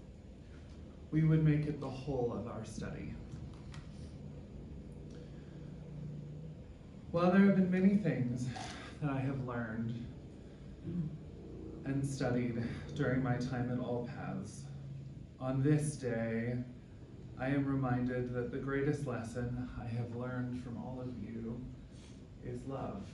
we would make it the whole of our study. Well, there have been many things that I have learned and studied during my time at All Paths. On this day, I am reminded that the greatest lesson I have learned from all of you is love.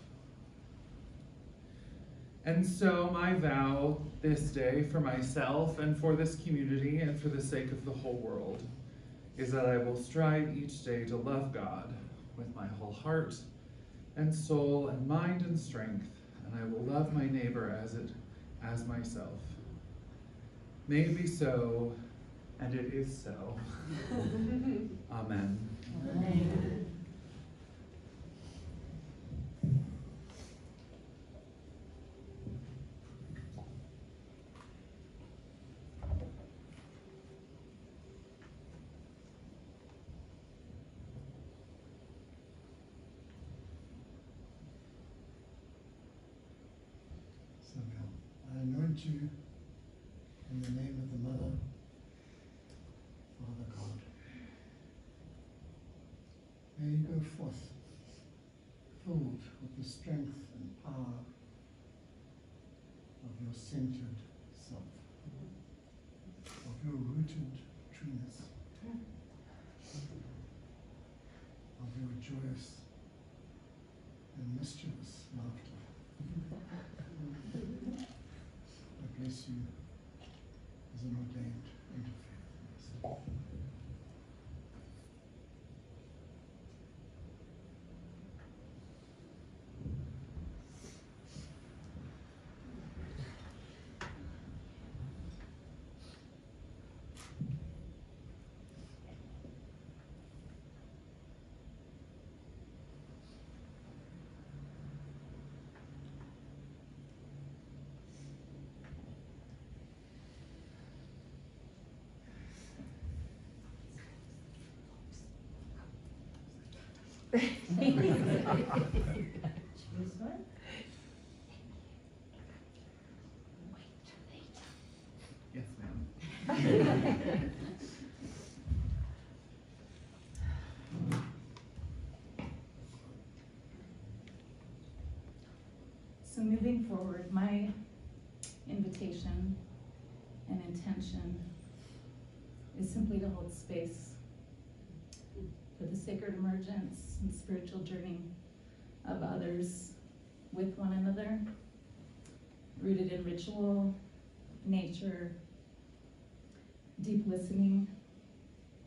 And so my vow this day for myself and for this community and for the sake of the whole world is that I will strive each day to love God with my whole heart and soul and mind and strength, and I will love my neighbor as myself. May it be so, and it is so. Amen. Amen. You in the name of the Mother, Father God. May you go forth filled with the strength and power of your centered self, of your rooted trueness, of your joyous and mischievous laughter. Bless you as an ordained interfaith. Choose one. Wait till later. Yes, ma'am. intention is simply to hold space for the sacred emergence and spiritual journey of others with one another, rooted in ritual, nature, deep listening,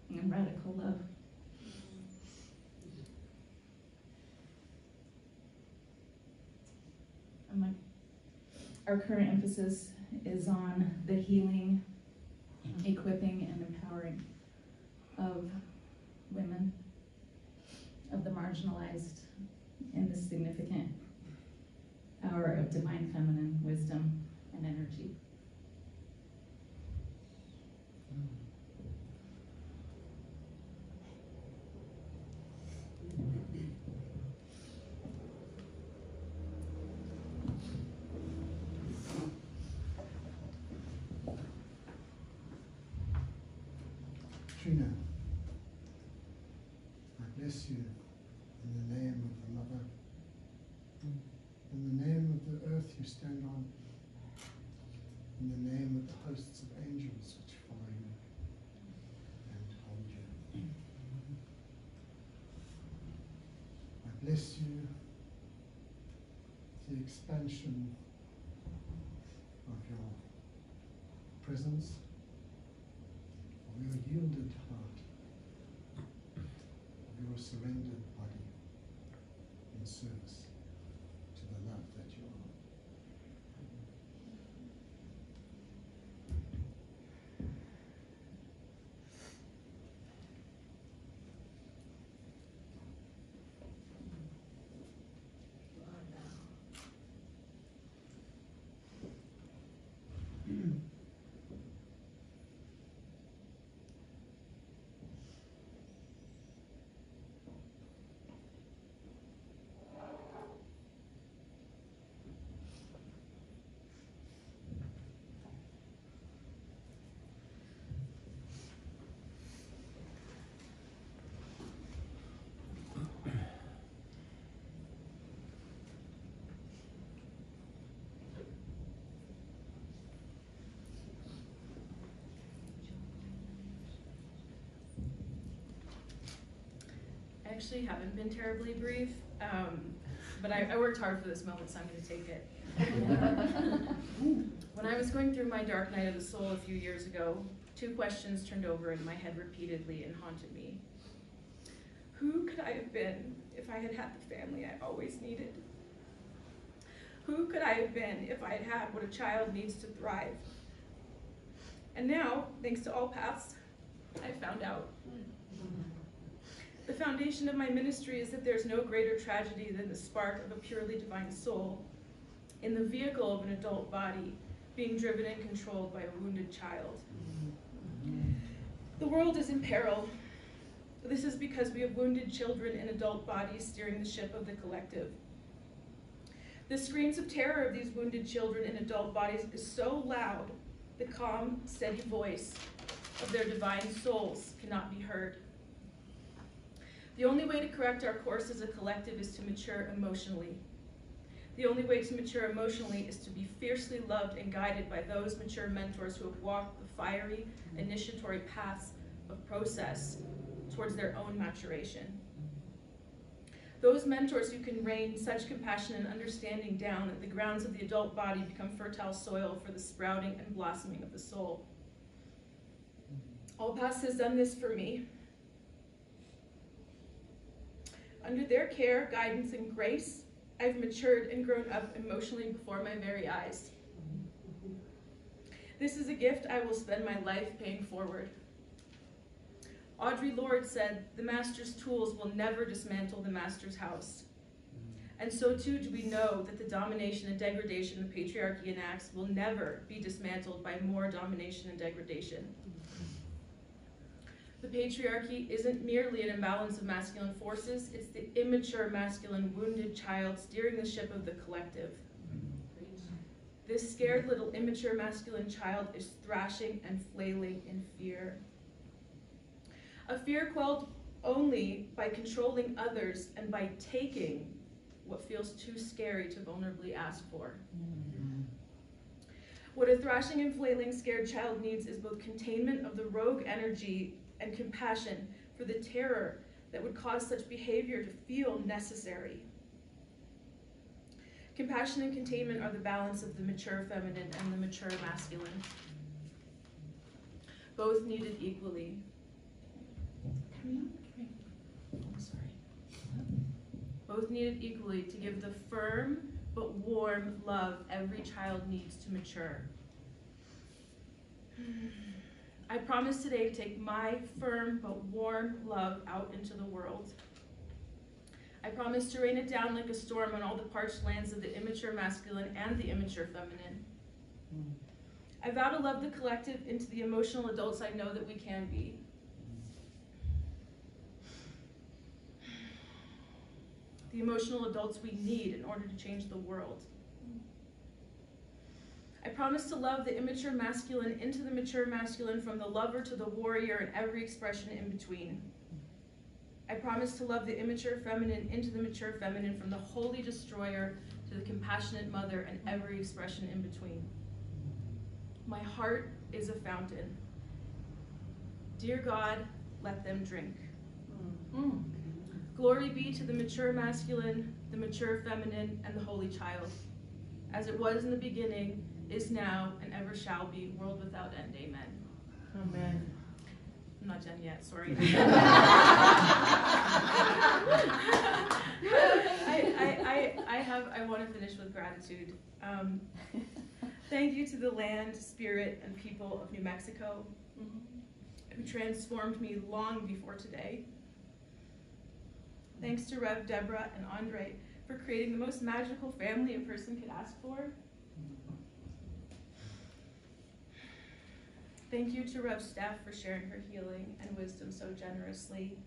and radical love. Our current emphasis is on the healing, equipping, and empowering of women, of the marginalized in this significant hour of divine feminine wisdom and energy. Trina, I bless you in the name of the Mother, in the name of the earth you stand on, in the name of the hosts of angels which follow you and hold you. I bless you the expansion of your presence, of your yielded heart, of your surrendered body in service to the love that you are. Actually haven't been terribly brief, but I worked hard for this moment, so I'm going to take it. When I was going through my dark night of the soul a few years ago, two questions turned over in my head repeatedly and haunted me. Who could I have been if I had had the family I always needed? Who could I have been if I had had what a child needs to thrive? And now, thanks to All Paths, I found out. The foundation of my ministry is that there's no greater tragedy than the spark of a purely divine soul in the vehicle of an adult body being driven and controlled by a wounded child. The world is in peril. This is because we have wounded children and adult bodies steering the ship of the collective. The screams of terror of these wounded children and adult bodies is so loud, the calm, steady voice of their divine souls cannot be heard. The only way to correct our course as a collective is to mature emotionally. The only way to mature emotionally is to be fiercely loved and guided by those mature mentors who have walked the fiery, initiatory paths of process towards their own maturation. Those mentors who can rain such compassion and understanding down that the grounds of the adult body become fertile soil for the sprouting and blossoming of the soul. All Paths has done this for me. Under their care, guidance, and grace, I've matured and grown up emotionally before my very eyes. This is a gift I will spend my life paying forward. Audre Lorde said, "The master's tools will never dismantle the master's house." And so too do we know that the domination and degradation the patriarchy enacts will never be dismantled by more domination and degradation. The patriarchy isn't merely an imbalance of masculine forces, it's the immature masculine wounded child steering the ship of the collective. This scared little immature masculine child is thrashing and flailing in fear. A fear quelled only by controlling others and by taking what feels too scary to vulnerably ask for. What a thrashing and flailing scared child needs is both containment of the rogue energy and compassion for the terror that would cause such behavior to feel necessary. Compassion and containment are the balance of the mature feminine and the mature masculine. Both needed equally. Both needed equally to give the firm but warm love every child needs to mature. I promise today to take my firm but warm love out into the world. I promise to rain it down like a storm on all the parched lands of the immature masculine and the immature feminine. I vow to love the collective into the emotional adults I know that we can be. The emotional adults we need in order to change the world. I promise to love the immature masculine into the mature masculine, from the lover to the warrior and every expression in between. I promise to love the immature feminine into the mature feminine, from the holy destroyer to the compassionate mother and every expression in between. My heart is a fountain. Dear God, let them drink. Glory be to the mature masculine, the mature feminine, and the holy child, as it was in the beginning, is now, and ever shall be, world without end. Amen. Amen. I'm not done yet, sorry. I want to finish with gratitude. Thank you to the land, spirit, and people of New Mexico, who transformed me long before today. Thanks to Rev. Deborah and Andre for creating the most magical family a person could ask for. Thank you to Rev. Steph for sharing her healing and wisdom so generously.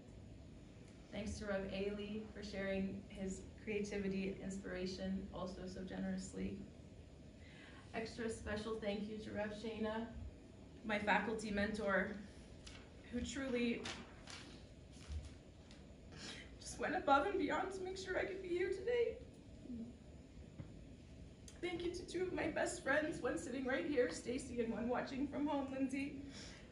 Thanks to Rev. Ailey for sharing his creativity and inspiration also so generously. Extra special thank you to Rev. Shana, my faculty mentor, who truly went above and beyond to make sure I could be here today. Thank you to two of my best friends, one sitting right here, Stacy, and one watching from home, Lindsay,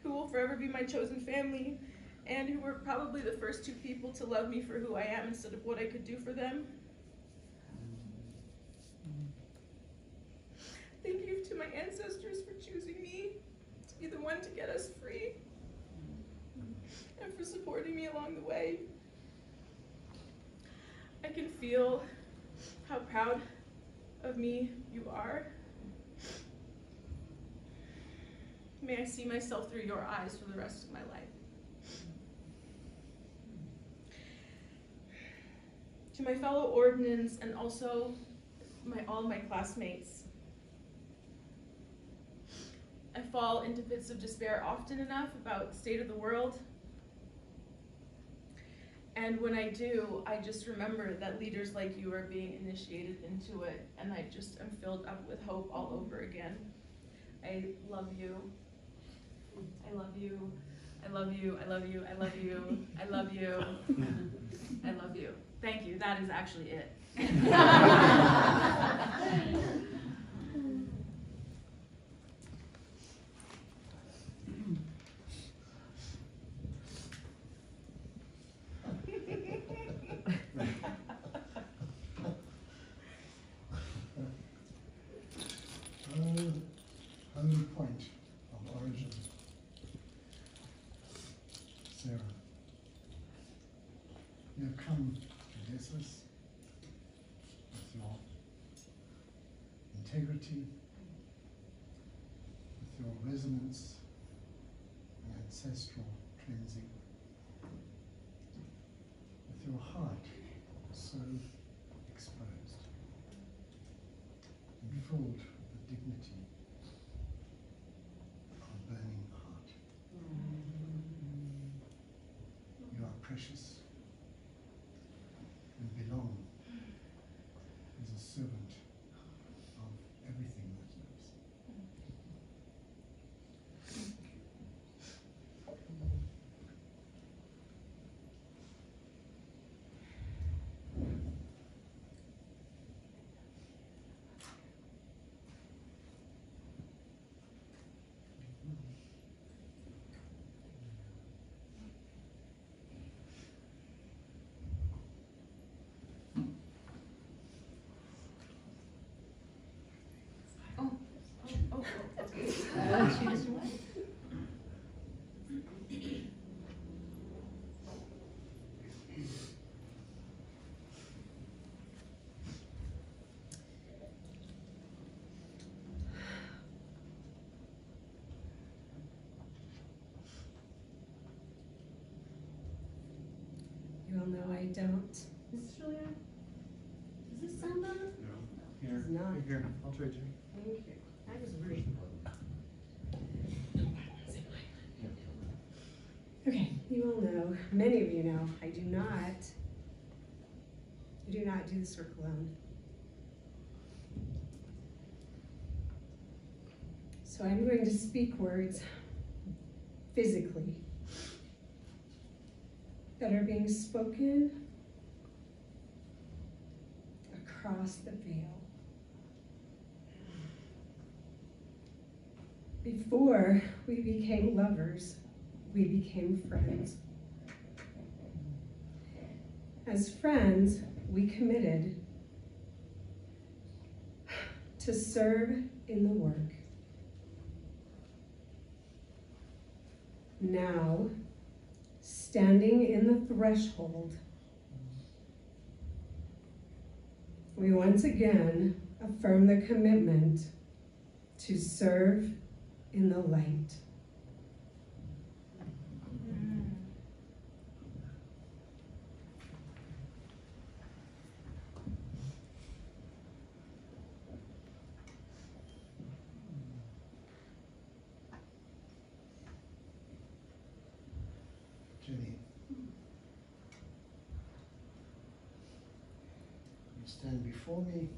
who will forever be my chosen family, and who were probably the first two people to love me for who I am instead of what I could do for them. Thank you to my ancestors for choosing me to be the one to get us free, and for supporting me along the way. I can feel how proud of me you are. May I see myself through your eyes for the rest of my life. To my fellow ordinands and also all my classmates, I fall into fits of despair often enough about the state of the world. And when I do, I just remember that leaders like you are being initiated into it, and I just am filled up with hope all over again. I love you. I love you. I love you. I love you. I love you. I love you. I love you. Thank you. That is actually it. With your resonance and ancestral cleansing, with your heart so exposed and filled with dignity of a burning heart. You are precious and belong as a servant. I'll shoot us away. You all know I don't. Mrs. Julia, does this sound better? No. Here. It's not. Here. I'll trade you. Thank you. I was worried. Okay, you all know, many of you know, I do not do this work alone. So I'm going to speak words physically that are being spoken across the veil. Before we became lovers, we became friends. As friends, we committed to serve in the work. Now, standing in the threshold, we once again affirm the commitment to serve in the light. Jenny, you stand before me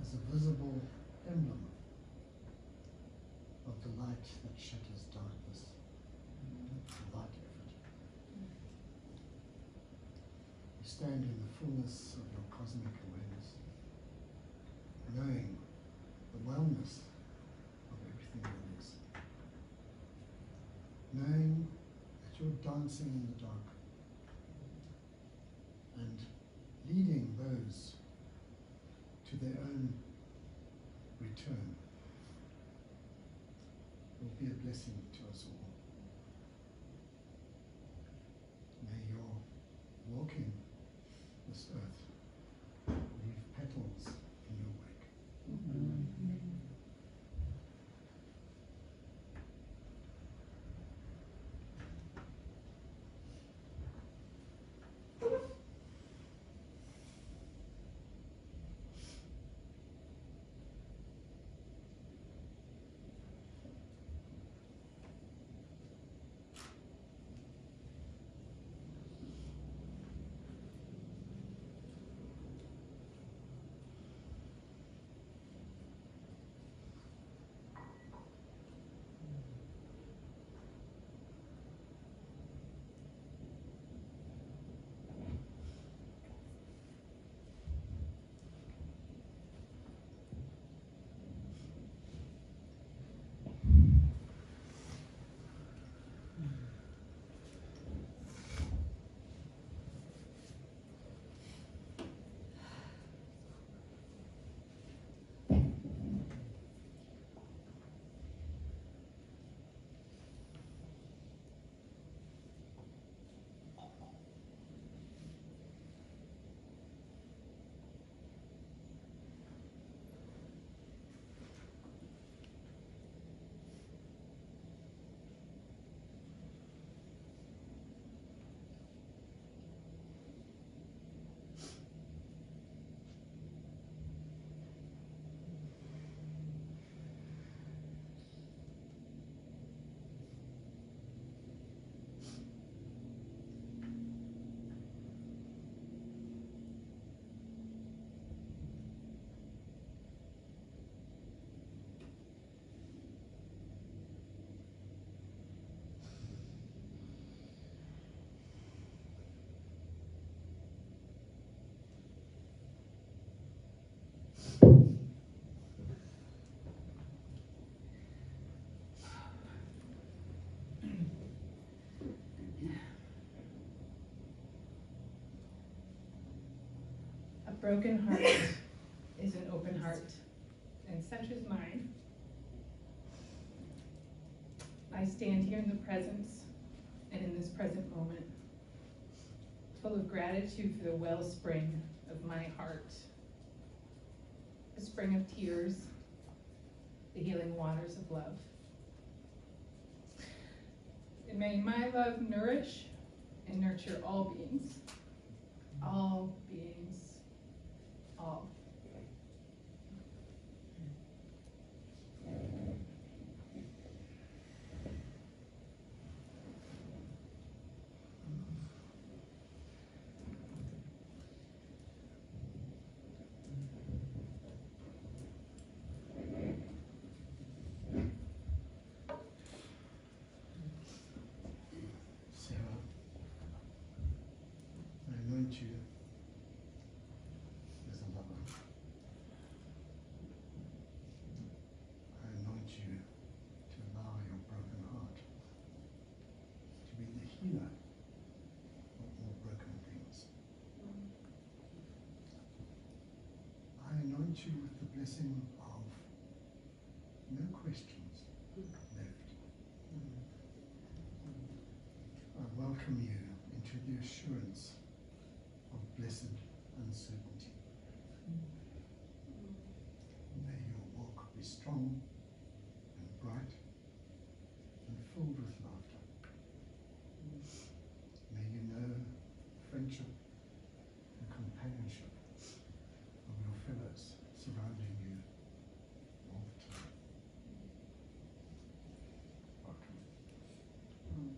as a visible emblem of the light that shatters darkness. That's the light of it. You stand in the fullness of your cosmic awareness, knowing the oneness of everything that is. Knowing that you're dancing in the dark and leading those to their own return will be a blessing to us all. May your walking this earth leave petals in your wake. Broken heart is an open heart, and such is mine. I stand here in the presence and in this present moment, full of gratitude for the wellspring of my heart, the spring of tears, the healing waters of love. And may my love nourish and nurture all beings, all beings, all. You with the blessing of no questions left. I welcome you into the assurance of blessed uncertainty. May your walk be strong and bright and filled with laughter. May you know friendship and companionship of your fellows surrounding you all the time. Welcome.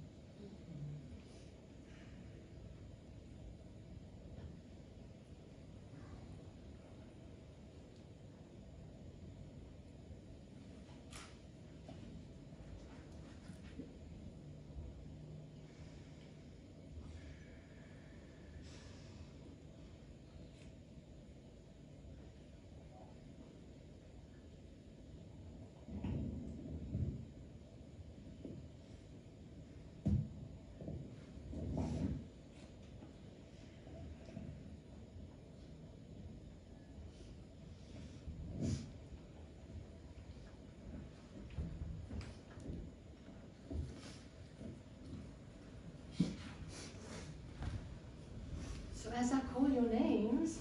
So as I call your names,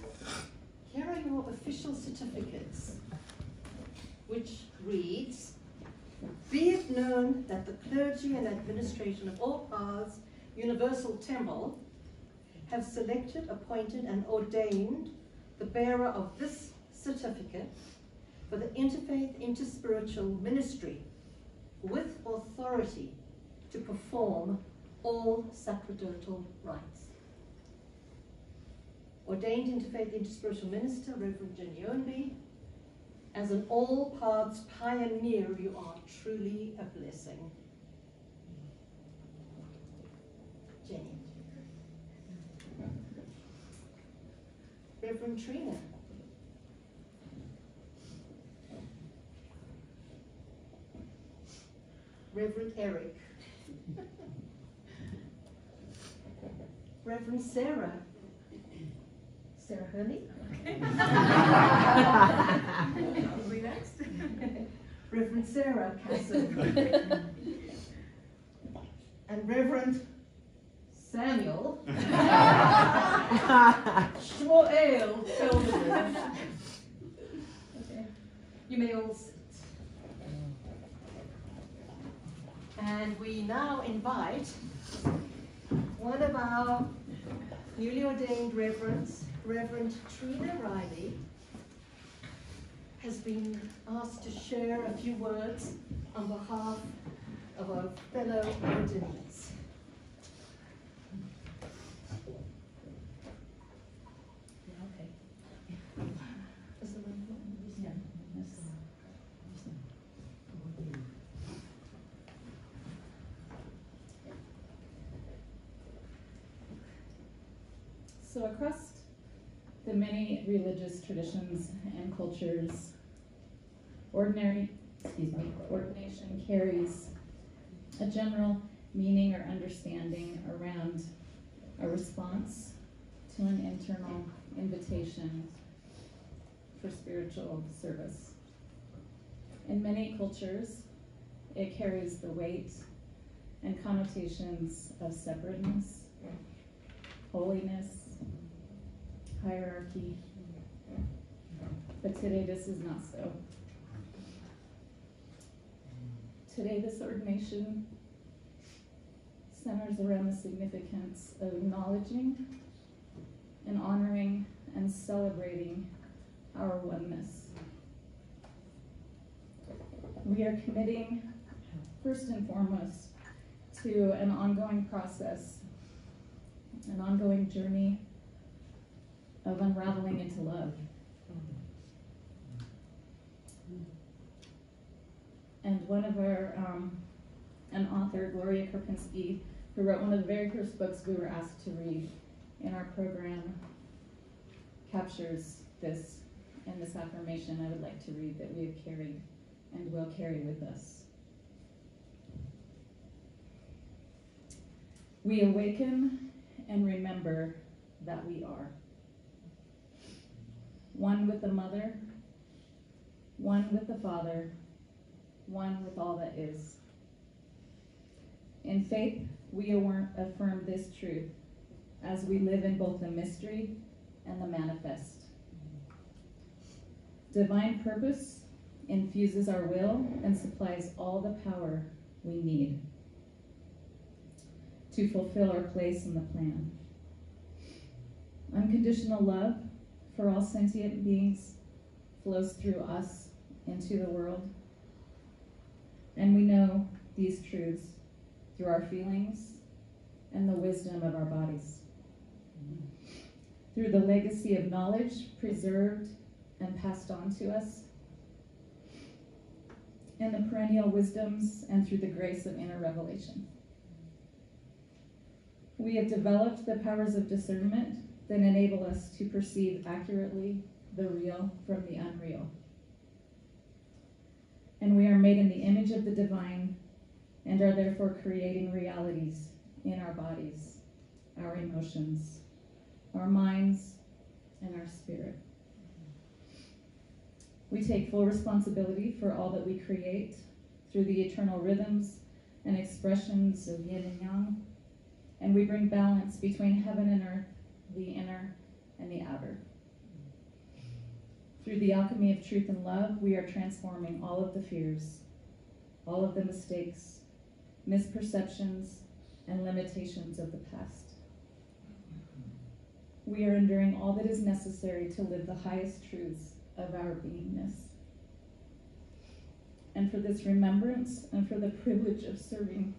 here are your official certificates, which reads, be it known that the clergy and administration of All Paths Universal Temple have selected, appointed, and ordained the bearer of this certificate for the interfaith, interspiritual ministry with authority to perform all sacerdotal rites. Ordained Interfaith Interspiritual Minister, Reverend Jenny Ownby, as an All Paths pioneer, you are truly a blessing. Jenny. Reverend Trina. Reverend Eric. Reverend Sarah. Sarah Hurley. Reverend Sarah Castle. And Reverend Samuel Joelle Johns. You may all sit. And we now invite one of our newly ordained reverends. Reverend Trina Riley has been asked to share a few words on behalf of our fellow ordainers. So across the many religious traditions and cultures, ordination carries a general meaning or understanding around a response to an internal invitation for spiritual service. In many cultures, it carries the weight and connotations of separateness, holiness, hierarchy. But today this is not so. Today this ordination centers around the significance of acknowledging and honoring and celebrating our oneness. We are committing, first and foremost, to an ongoing process, an ongoing journey of unraveling into love. And one of our, an author, Gloria Karpinski, who wrote one of the very first books we were asked to read in our program, captures this in this affirmation I would like to read that we have carried and will carry with us. We awaken and remember that we are one with the Mother, one with the Father, one with all that is. In faith, we affirm this truth as we live in both the mystery and the manifest. Divine purpose infuses our will and supplies all the power we need to fulfill our place in the plan. Unconditional love for all sentient beings flows through us into the world, and we know these truths through our feelings and the wisdom of our bodies. Through the legacy of knowledge preserved and passed on to us, in the perennial wisdoms and through the grace of inner revelation. We have developed the powers of discernment that enable us to perceive accurately the real from the unreal. And we are made in the image of the divine and are therefore creating realities in our bodies, our emotions, our minds, and our spirit. We take full responsibility for all that we create through the eternal rhythms and expressions of yin and yang, and we bring balance between heaven and earth, the inner and the outer. Through the alchemy of truth and love, we are transforming all of the fears, all of the mistakes, misperceptions, and limitations of the past. We are enduring all that is necessary to live the highest truths of our beingness. And for this remembrance and for the privilege of serving,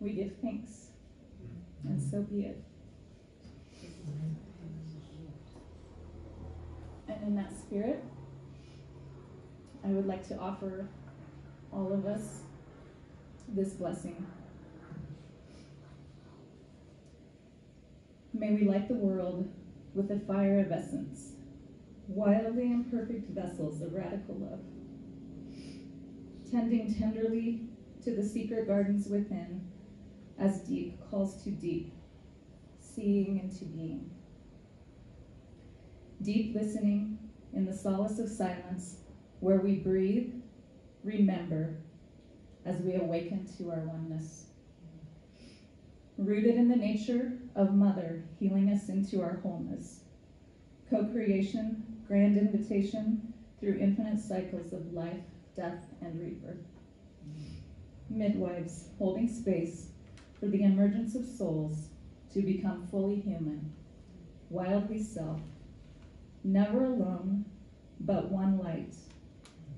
we give thanks, and so be it. And in that spirit, I would like to offer all of us this blessing. May we light the world with a fire of essence, wildly imperfect vessels of radical love, tending tenderly to the secret gardens within, as deep calls to deep, seeing into being. Deep listening in the solace of silence, where we breathe, remember, as we awaken to our oneness. Rooted in the nature of Mother, healing us into our wholeness. Co-creation, grand invitation through infinite cycles of life, death, and rebirth. Midwives holding space for the emergence of souls to become fully human, wildly self, never alone, but one light,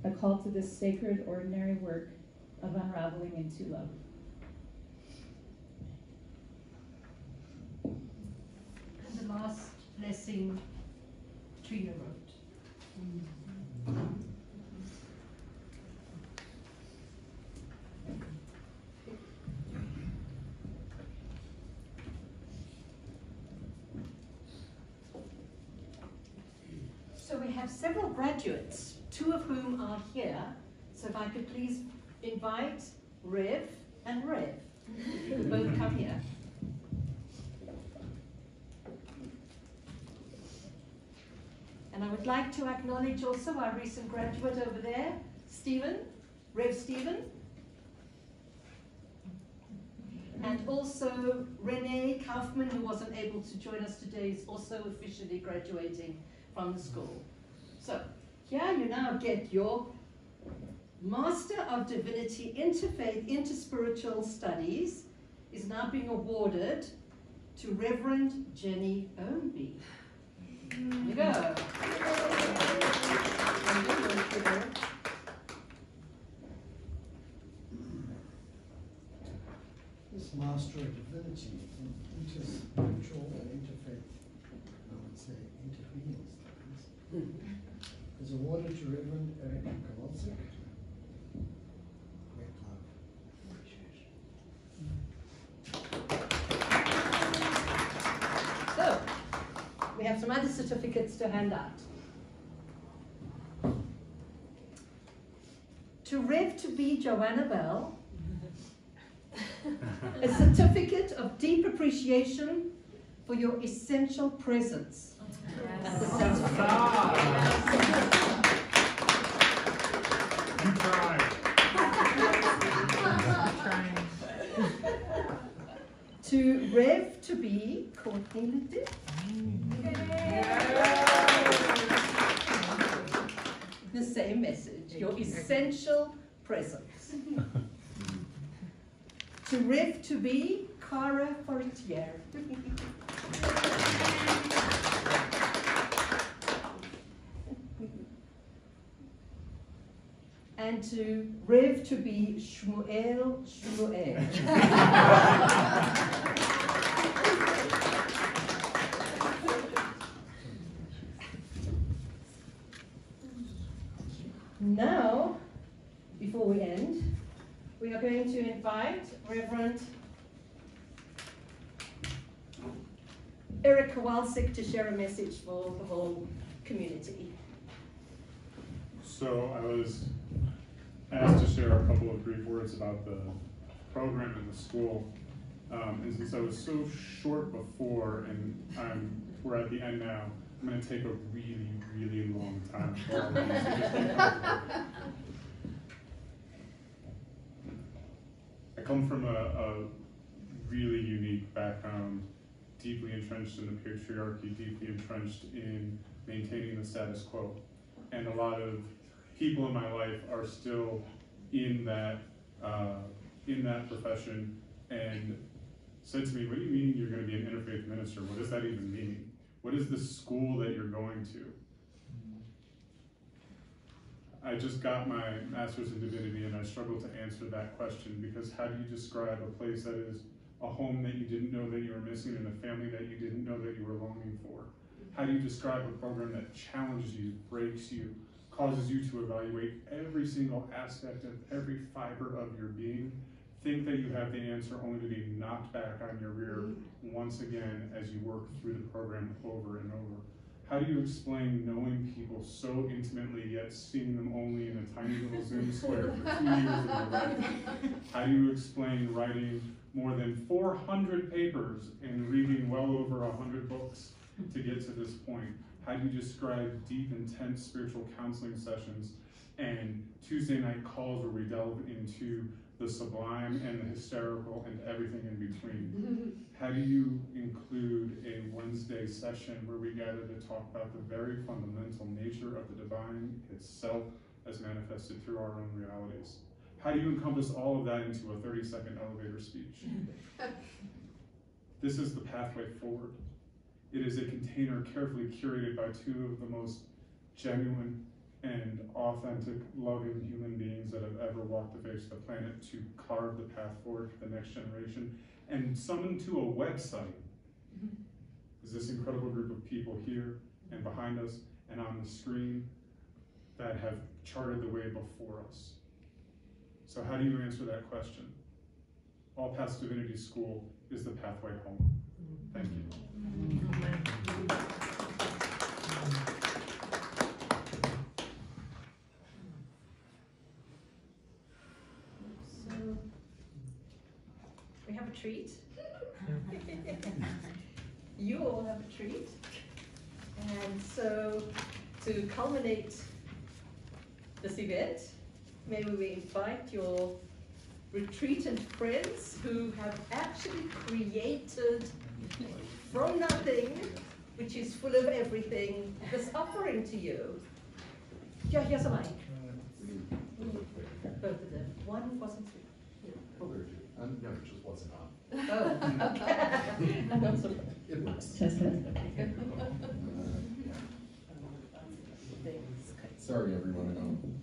a call to this sacred, ordinary work of unraveling into love. The last blessing Trina wrote. So we have several graduates, two of whom are here. So if I could please invite Rev and Rev. Both come here. And I would like to acknowledge also our recent graduate over there, Stephen, Rev Stephen, And also Renee Kaufman, who wasn't able to join us today, is also officially graduating from the school. So here you now get your Master of Divinity Interfaith Interspiritual Studies is now being awarded to Reverend Jenny Ownby. There you go. This Master of Divinity Interspiritual and Interfaith, I would say Intermediate Studies, is awarded to Reverend Eric Kowalski. So, we have some other certificates to hand out. To Rev. to be Joanna Bell, a certificate of deep appreciation for your essential presence. Yes. You tried. To Rev. to be Courtney, the same message, your essential presence. To Rev. to be Cara Fortier. And to Rev. to be Shmuel Shmuel. Now, before we end, we are going to invite Reverend Eric Kowalski to share a message for the whole community. So I was asked to share a couple of brief words about the program in the school. And since I was so short before, and we're at the end now, I'm going to take a really, really long time. I come from a really unique background, deeply entrenched in the patriarchy, deeply entrenched in maintaining the status quo. And a lot of people in my life are still in that profession, and said to me, what do you mean you're going to be an interfaith minister? What does that even mean? What is the school that you're going to? I just got my master's in divinity, and I struggled to answer that question, because how do you describe a place that is a home that you didn't know that you were missing and a family that you didn't know that you were longing for? How do you describe a program that challenges you, breaks you, causes you to evaluate every single aspect of every fiber of your being, think that you have the answer only to be knocked back on your rear once again as you work through the program over and over? How do you explain knowing people so intimately yet seeing them only in a tiny little Zoom square for 2 years in a row? How do you explain writing more than 400 papers and reading well over 100 books to get to this point? How do you describe deep, intense spiritual counseling sessions and Tuesday night calls where we delve into the sublime and the hysterical and everything in between? How do you include a Wednesday session where we gather to talk about the very fundamental nature of the divine itself as manifested through our own realities? How do you encompass all of that into a 30-second elevator speech? This is the pathway forward. It is a container carefully curated by two of the most genuine and authentic, loving human beings that have ever walked the face of the planet to carve the path forward for the next generation and summon to a website is this incredible group of people here and behind us and on the screen that have charted the way before us. So how do you answer that question? All Paths Divinity School is the pathway home. Thank you. So, we have a treat. You all have a treat. And so, to culminate this event, maybe we invite your retreatant friends who have actually created from nothing, which is full of everything, this offering to you. Yeah, here's a mic. Both of them. One wasn't three. Yeah. No, it just wasn't on. Oh, okay. It works. Sorry, everyone at home.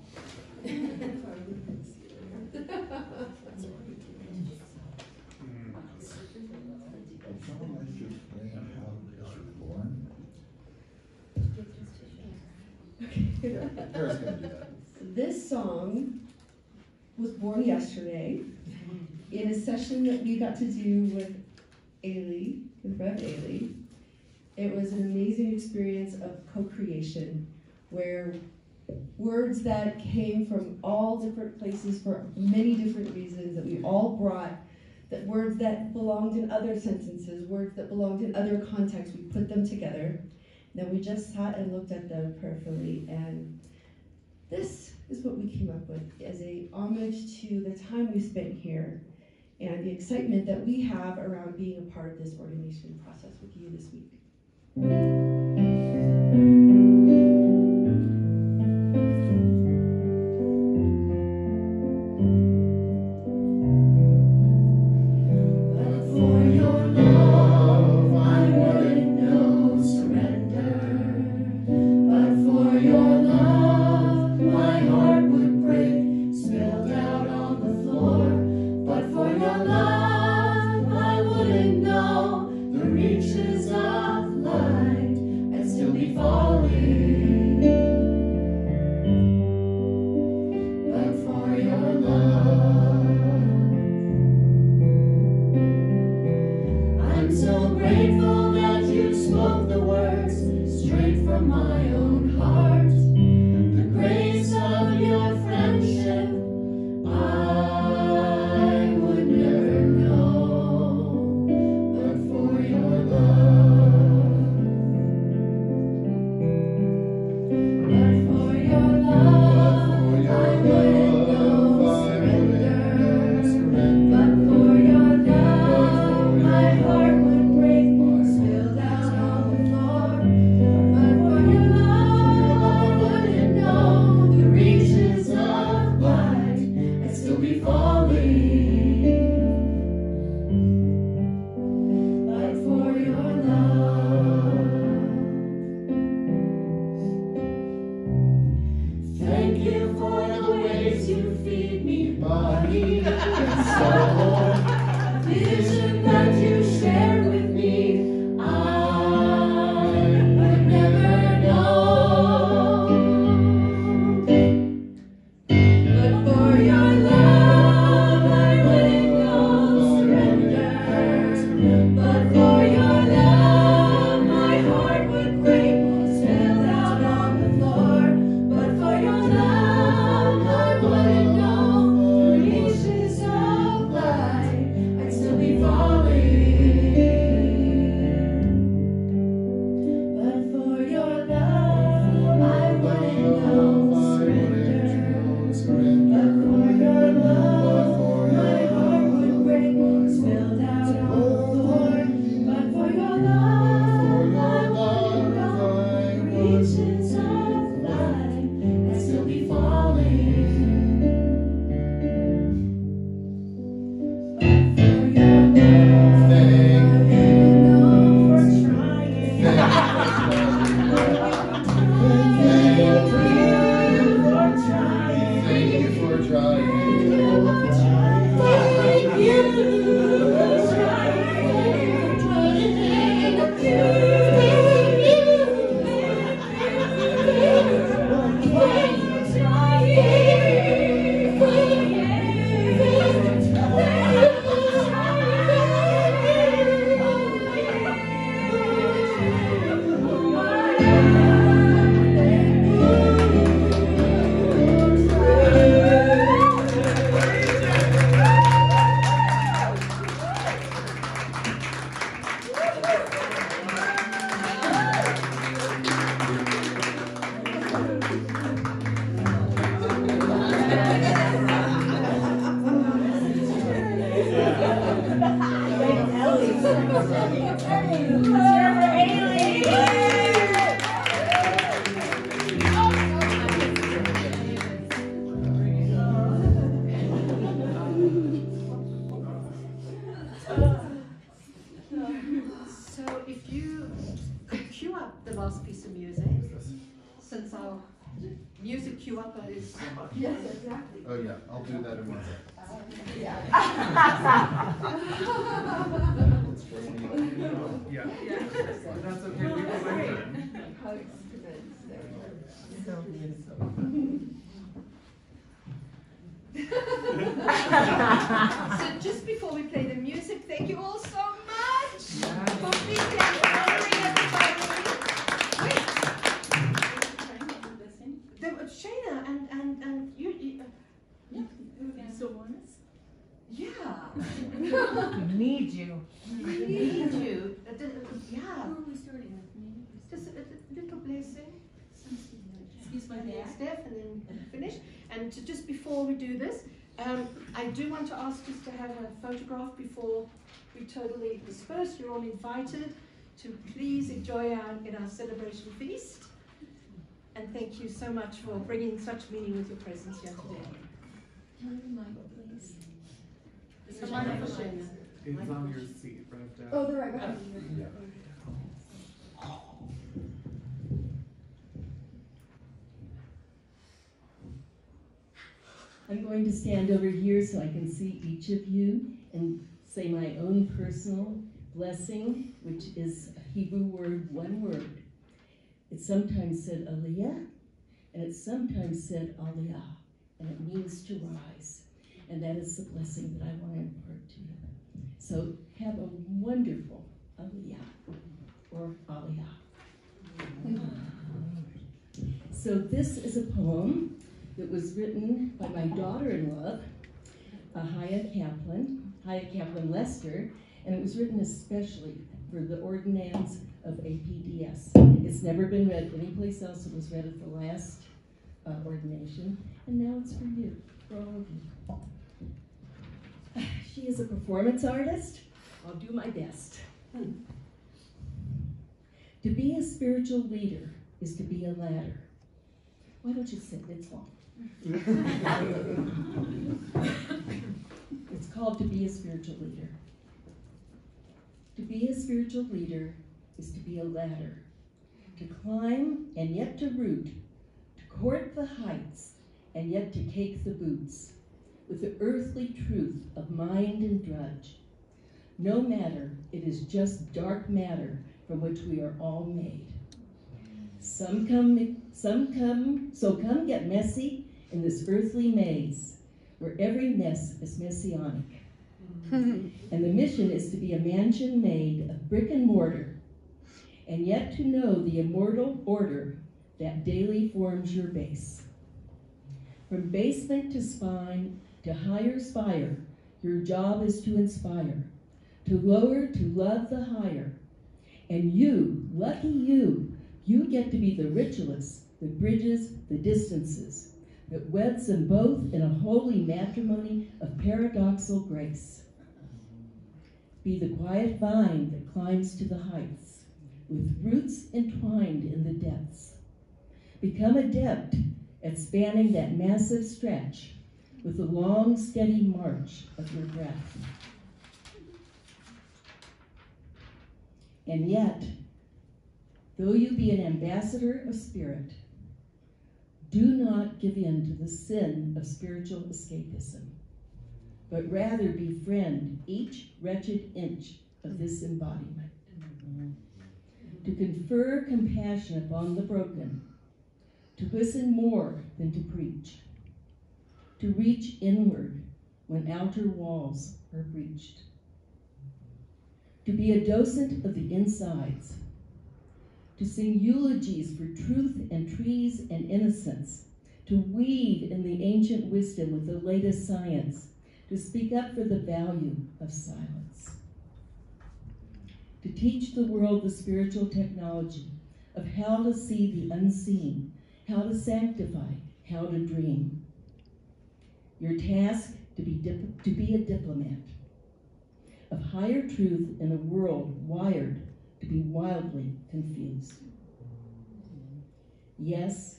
This song was born yesterday in a session that we got to do with Ailey, with Rev. Ailey. It was an amazing experience of co-creation where words that came from all different places for many different reasons that we all brought, that words that belonged in other sentences, words that belonged in other contexts, we put them together. Then we just sat and looked at them prayerfully, and this is what we came up with as a homage to the time we spent here and the excitement that we have around being a part of this ordination process with you this week. Photograph before we totally disperse. You're all invited to please enjoy our celebration feast, and thank you so much for bringing such meaning with your presence here today. Can you remind me, please? It's on your seat, right down. Oh, there I go. Yeah. I'm going to stand over here so I can see each of you and say my own personal blessing, which is a Hebrew word, one word. It's sometimes said aliyah, and it's sometimes said aliyah, and it means to rise. And that is the blessing that I want to impart to you. So have a wonderful aliyah, or aliyah. So this is a poem that was written by my daughter-in-law, Haya Kaplan Lester, and it was written especially for the ordinance of APDS. It's never been read anyplace else. It was read at the last ordination, and now it's for you, for all of you. She is a performance artist. I'll do my best. To be a spiritual leader is to be a ladder. Why don't you sit? It's long. It's called to be a spiritual leader. To be a spiritual leader is to be a ladder, to climb and yet to root, to court the heights and yet to cake the boots, with the earthly truth of mind and drudge. No matter, it is just dark matter from which we are all made. So come get messy in this earthly maze, where every mess is messianic. And the mission is to be a mansion made of brick and mortar, and yet to know the immortal order that daily forms your base. From basement to spine to higher spire, your job is to inspire, to lower, to love the higher. And you, lucky you, you get to be the ritualist, the bridges, the distances, that weds them both in a holy matrimony of paradoxal grace. Be the quiet vine that climbs to the heights, with roots entwined in the depths. Become adept at spanning that massive stretch with the long, steady march of your breath. And yet, though you be an ambassador of spirit, do not give in to the sin of spiritual escapism, but rather befriend each wretched inch of this embodiment. To confer compassion upon the broken, to listen more than to preach, to reach inward when outer walls are breached, to be a docent of the insides, to sing eulogies for truth and trees and innocence, to weave in the ancient wisdom with the latest science, to speak up for the value of silence, to teach the world the spiritual technology of how to see the unseen, how to sanctify, how to dream. Your task to be a diplomat, of higher truth in a world wired to be wildly confused. Yes,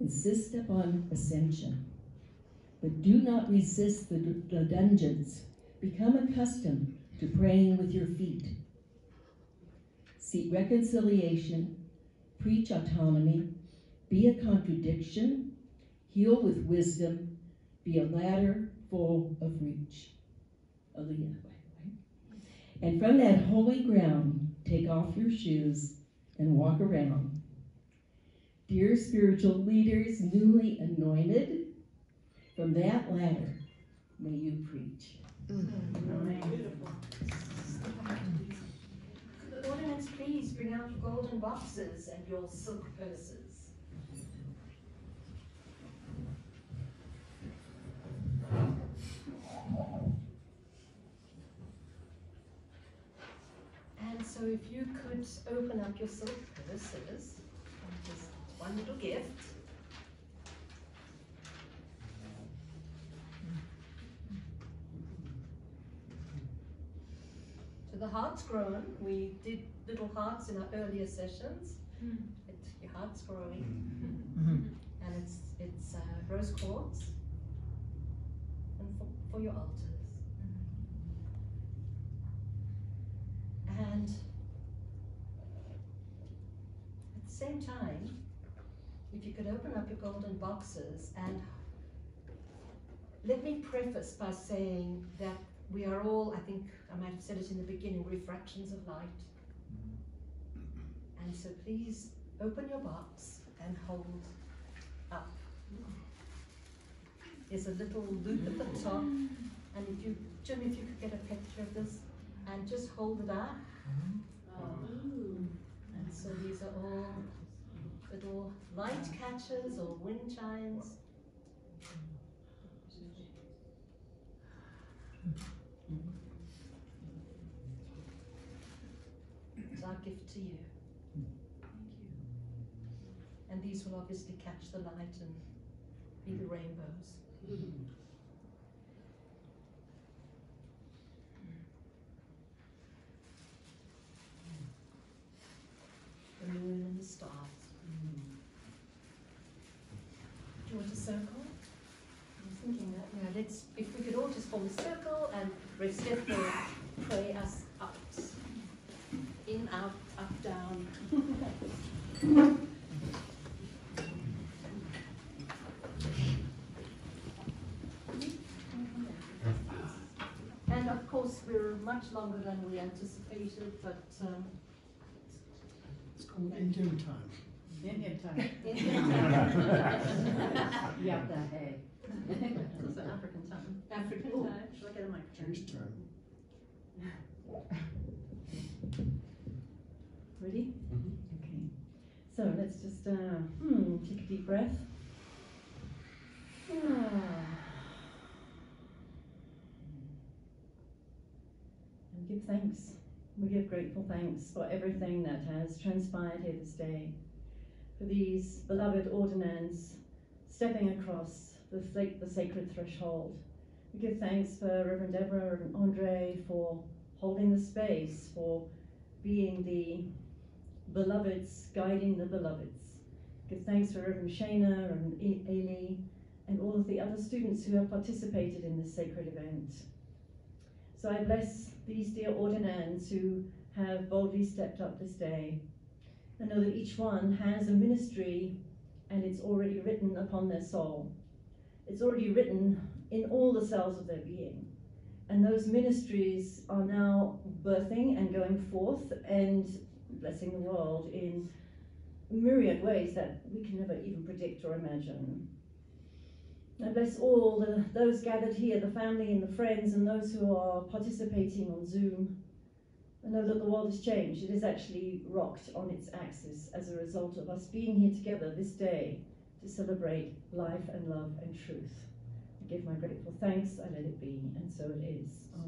insist upon ascension, but do not resist the dungeons. Become accustomed to praying with your feet. Seek reconciliation, preach autonomy, be a contradiction, heal with wisdom, be a ladder full of reach. Aliyah, right? And from that holy ground, take off your shoes and walk around. Dear spiritual leaders, newly anointed, from that ladder, may you preach. The ordinance, please bring out your golden boxes and your silk purses. And so if you could open up your silk purses, just one little gift. The heart's growing. We did little hearts in our earlier sessions. Your heart's growing, and it's rose quartz, and for your altars. And at the same time, if you could open up your golden boxes, and let me preface by saying that we are all, I think I might have said it in the beginning, refractions of light. And so please open your box and hold up. There's a little loop at the top. And if you, Jim, if you could get a picture of this and just hold it up. And so these are all little light catchers or wind chimes. It's our gift to you. Thank you. And these will obviously catch the light and be the rainbows. The moon and the stars. Do you want a circle? Thinking that, yeah, let's, if we could all just form a circle and Rev. Will pray us out. In, out, up, down. And of course, we're much longer than we anticipated, but it's called Indian time. Indian time. Indian time. Yeah, that hey. It's an African time. African time. Shall I get a microphone? Change time. Ready? Okay. So let's just take a deep breath. And give thanks. We give grateful thanks for everything that has transpired here this day. For these beloved ordinands stepping across the sacred threshold. We give thanks for Reverend Deborah, Reverend Andre, for holding the space, for being the beloveds, guiding the beloveds. We give thanks for Reverend Shana, Reverend Ailey, and all of the other students who have participated in this sacred event. So I bless these dear ordinands who have boldly stepped up this day. I know that each one has a ministry and it's already written upon their soul. It's already written in all the cells of their being. And those ministries are now birthing and going forth and blessing the world in myriad ways that we can never even predict or imagine. I bless all those gathered here, the family and the friends and those who are participating on Zoom. I know that the world has changed. It is actually rocked on its axis as a result of us being here together this day to celebrate life and love and truth. I give my grateful thanks, I let it be, and so it is.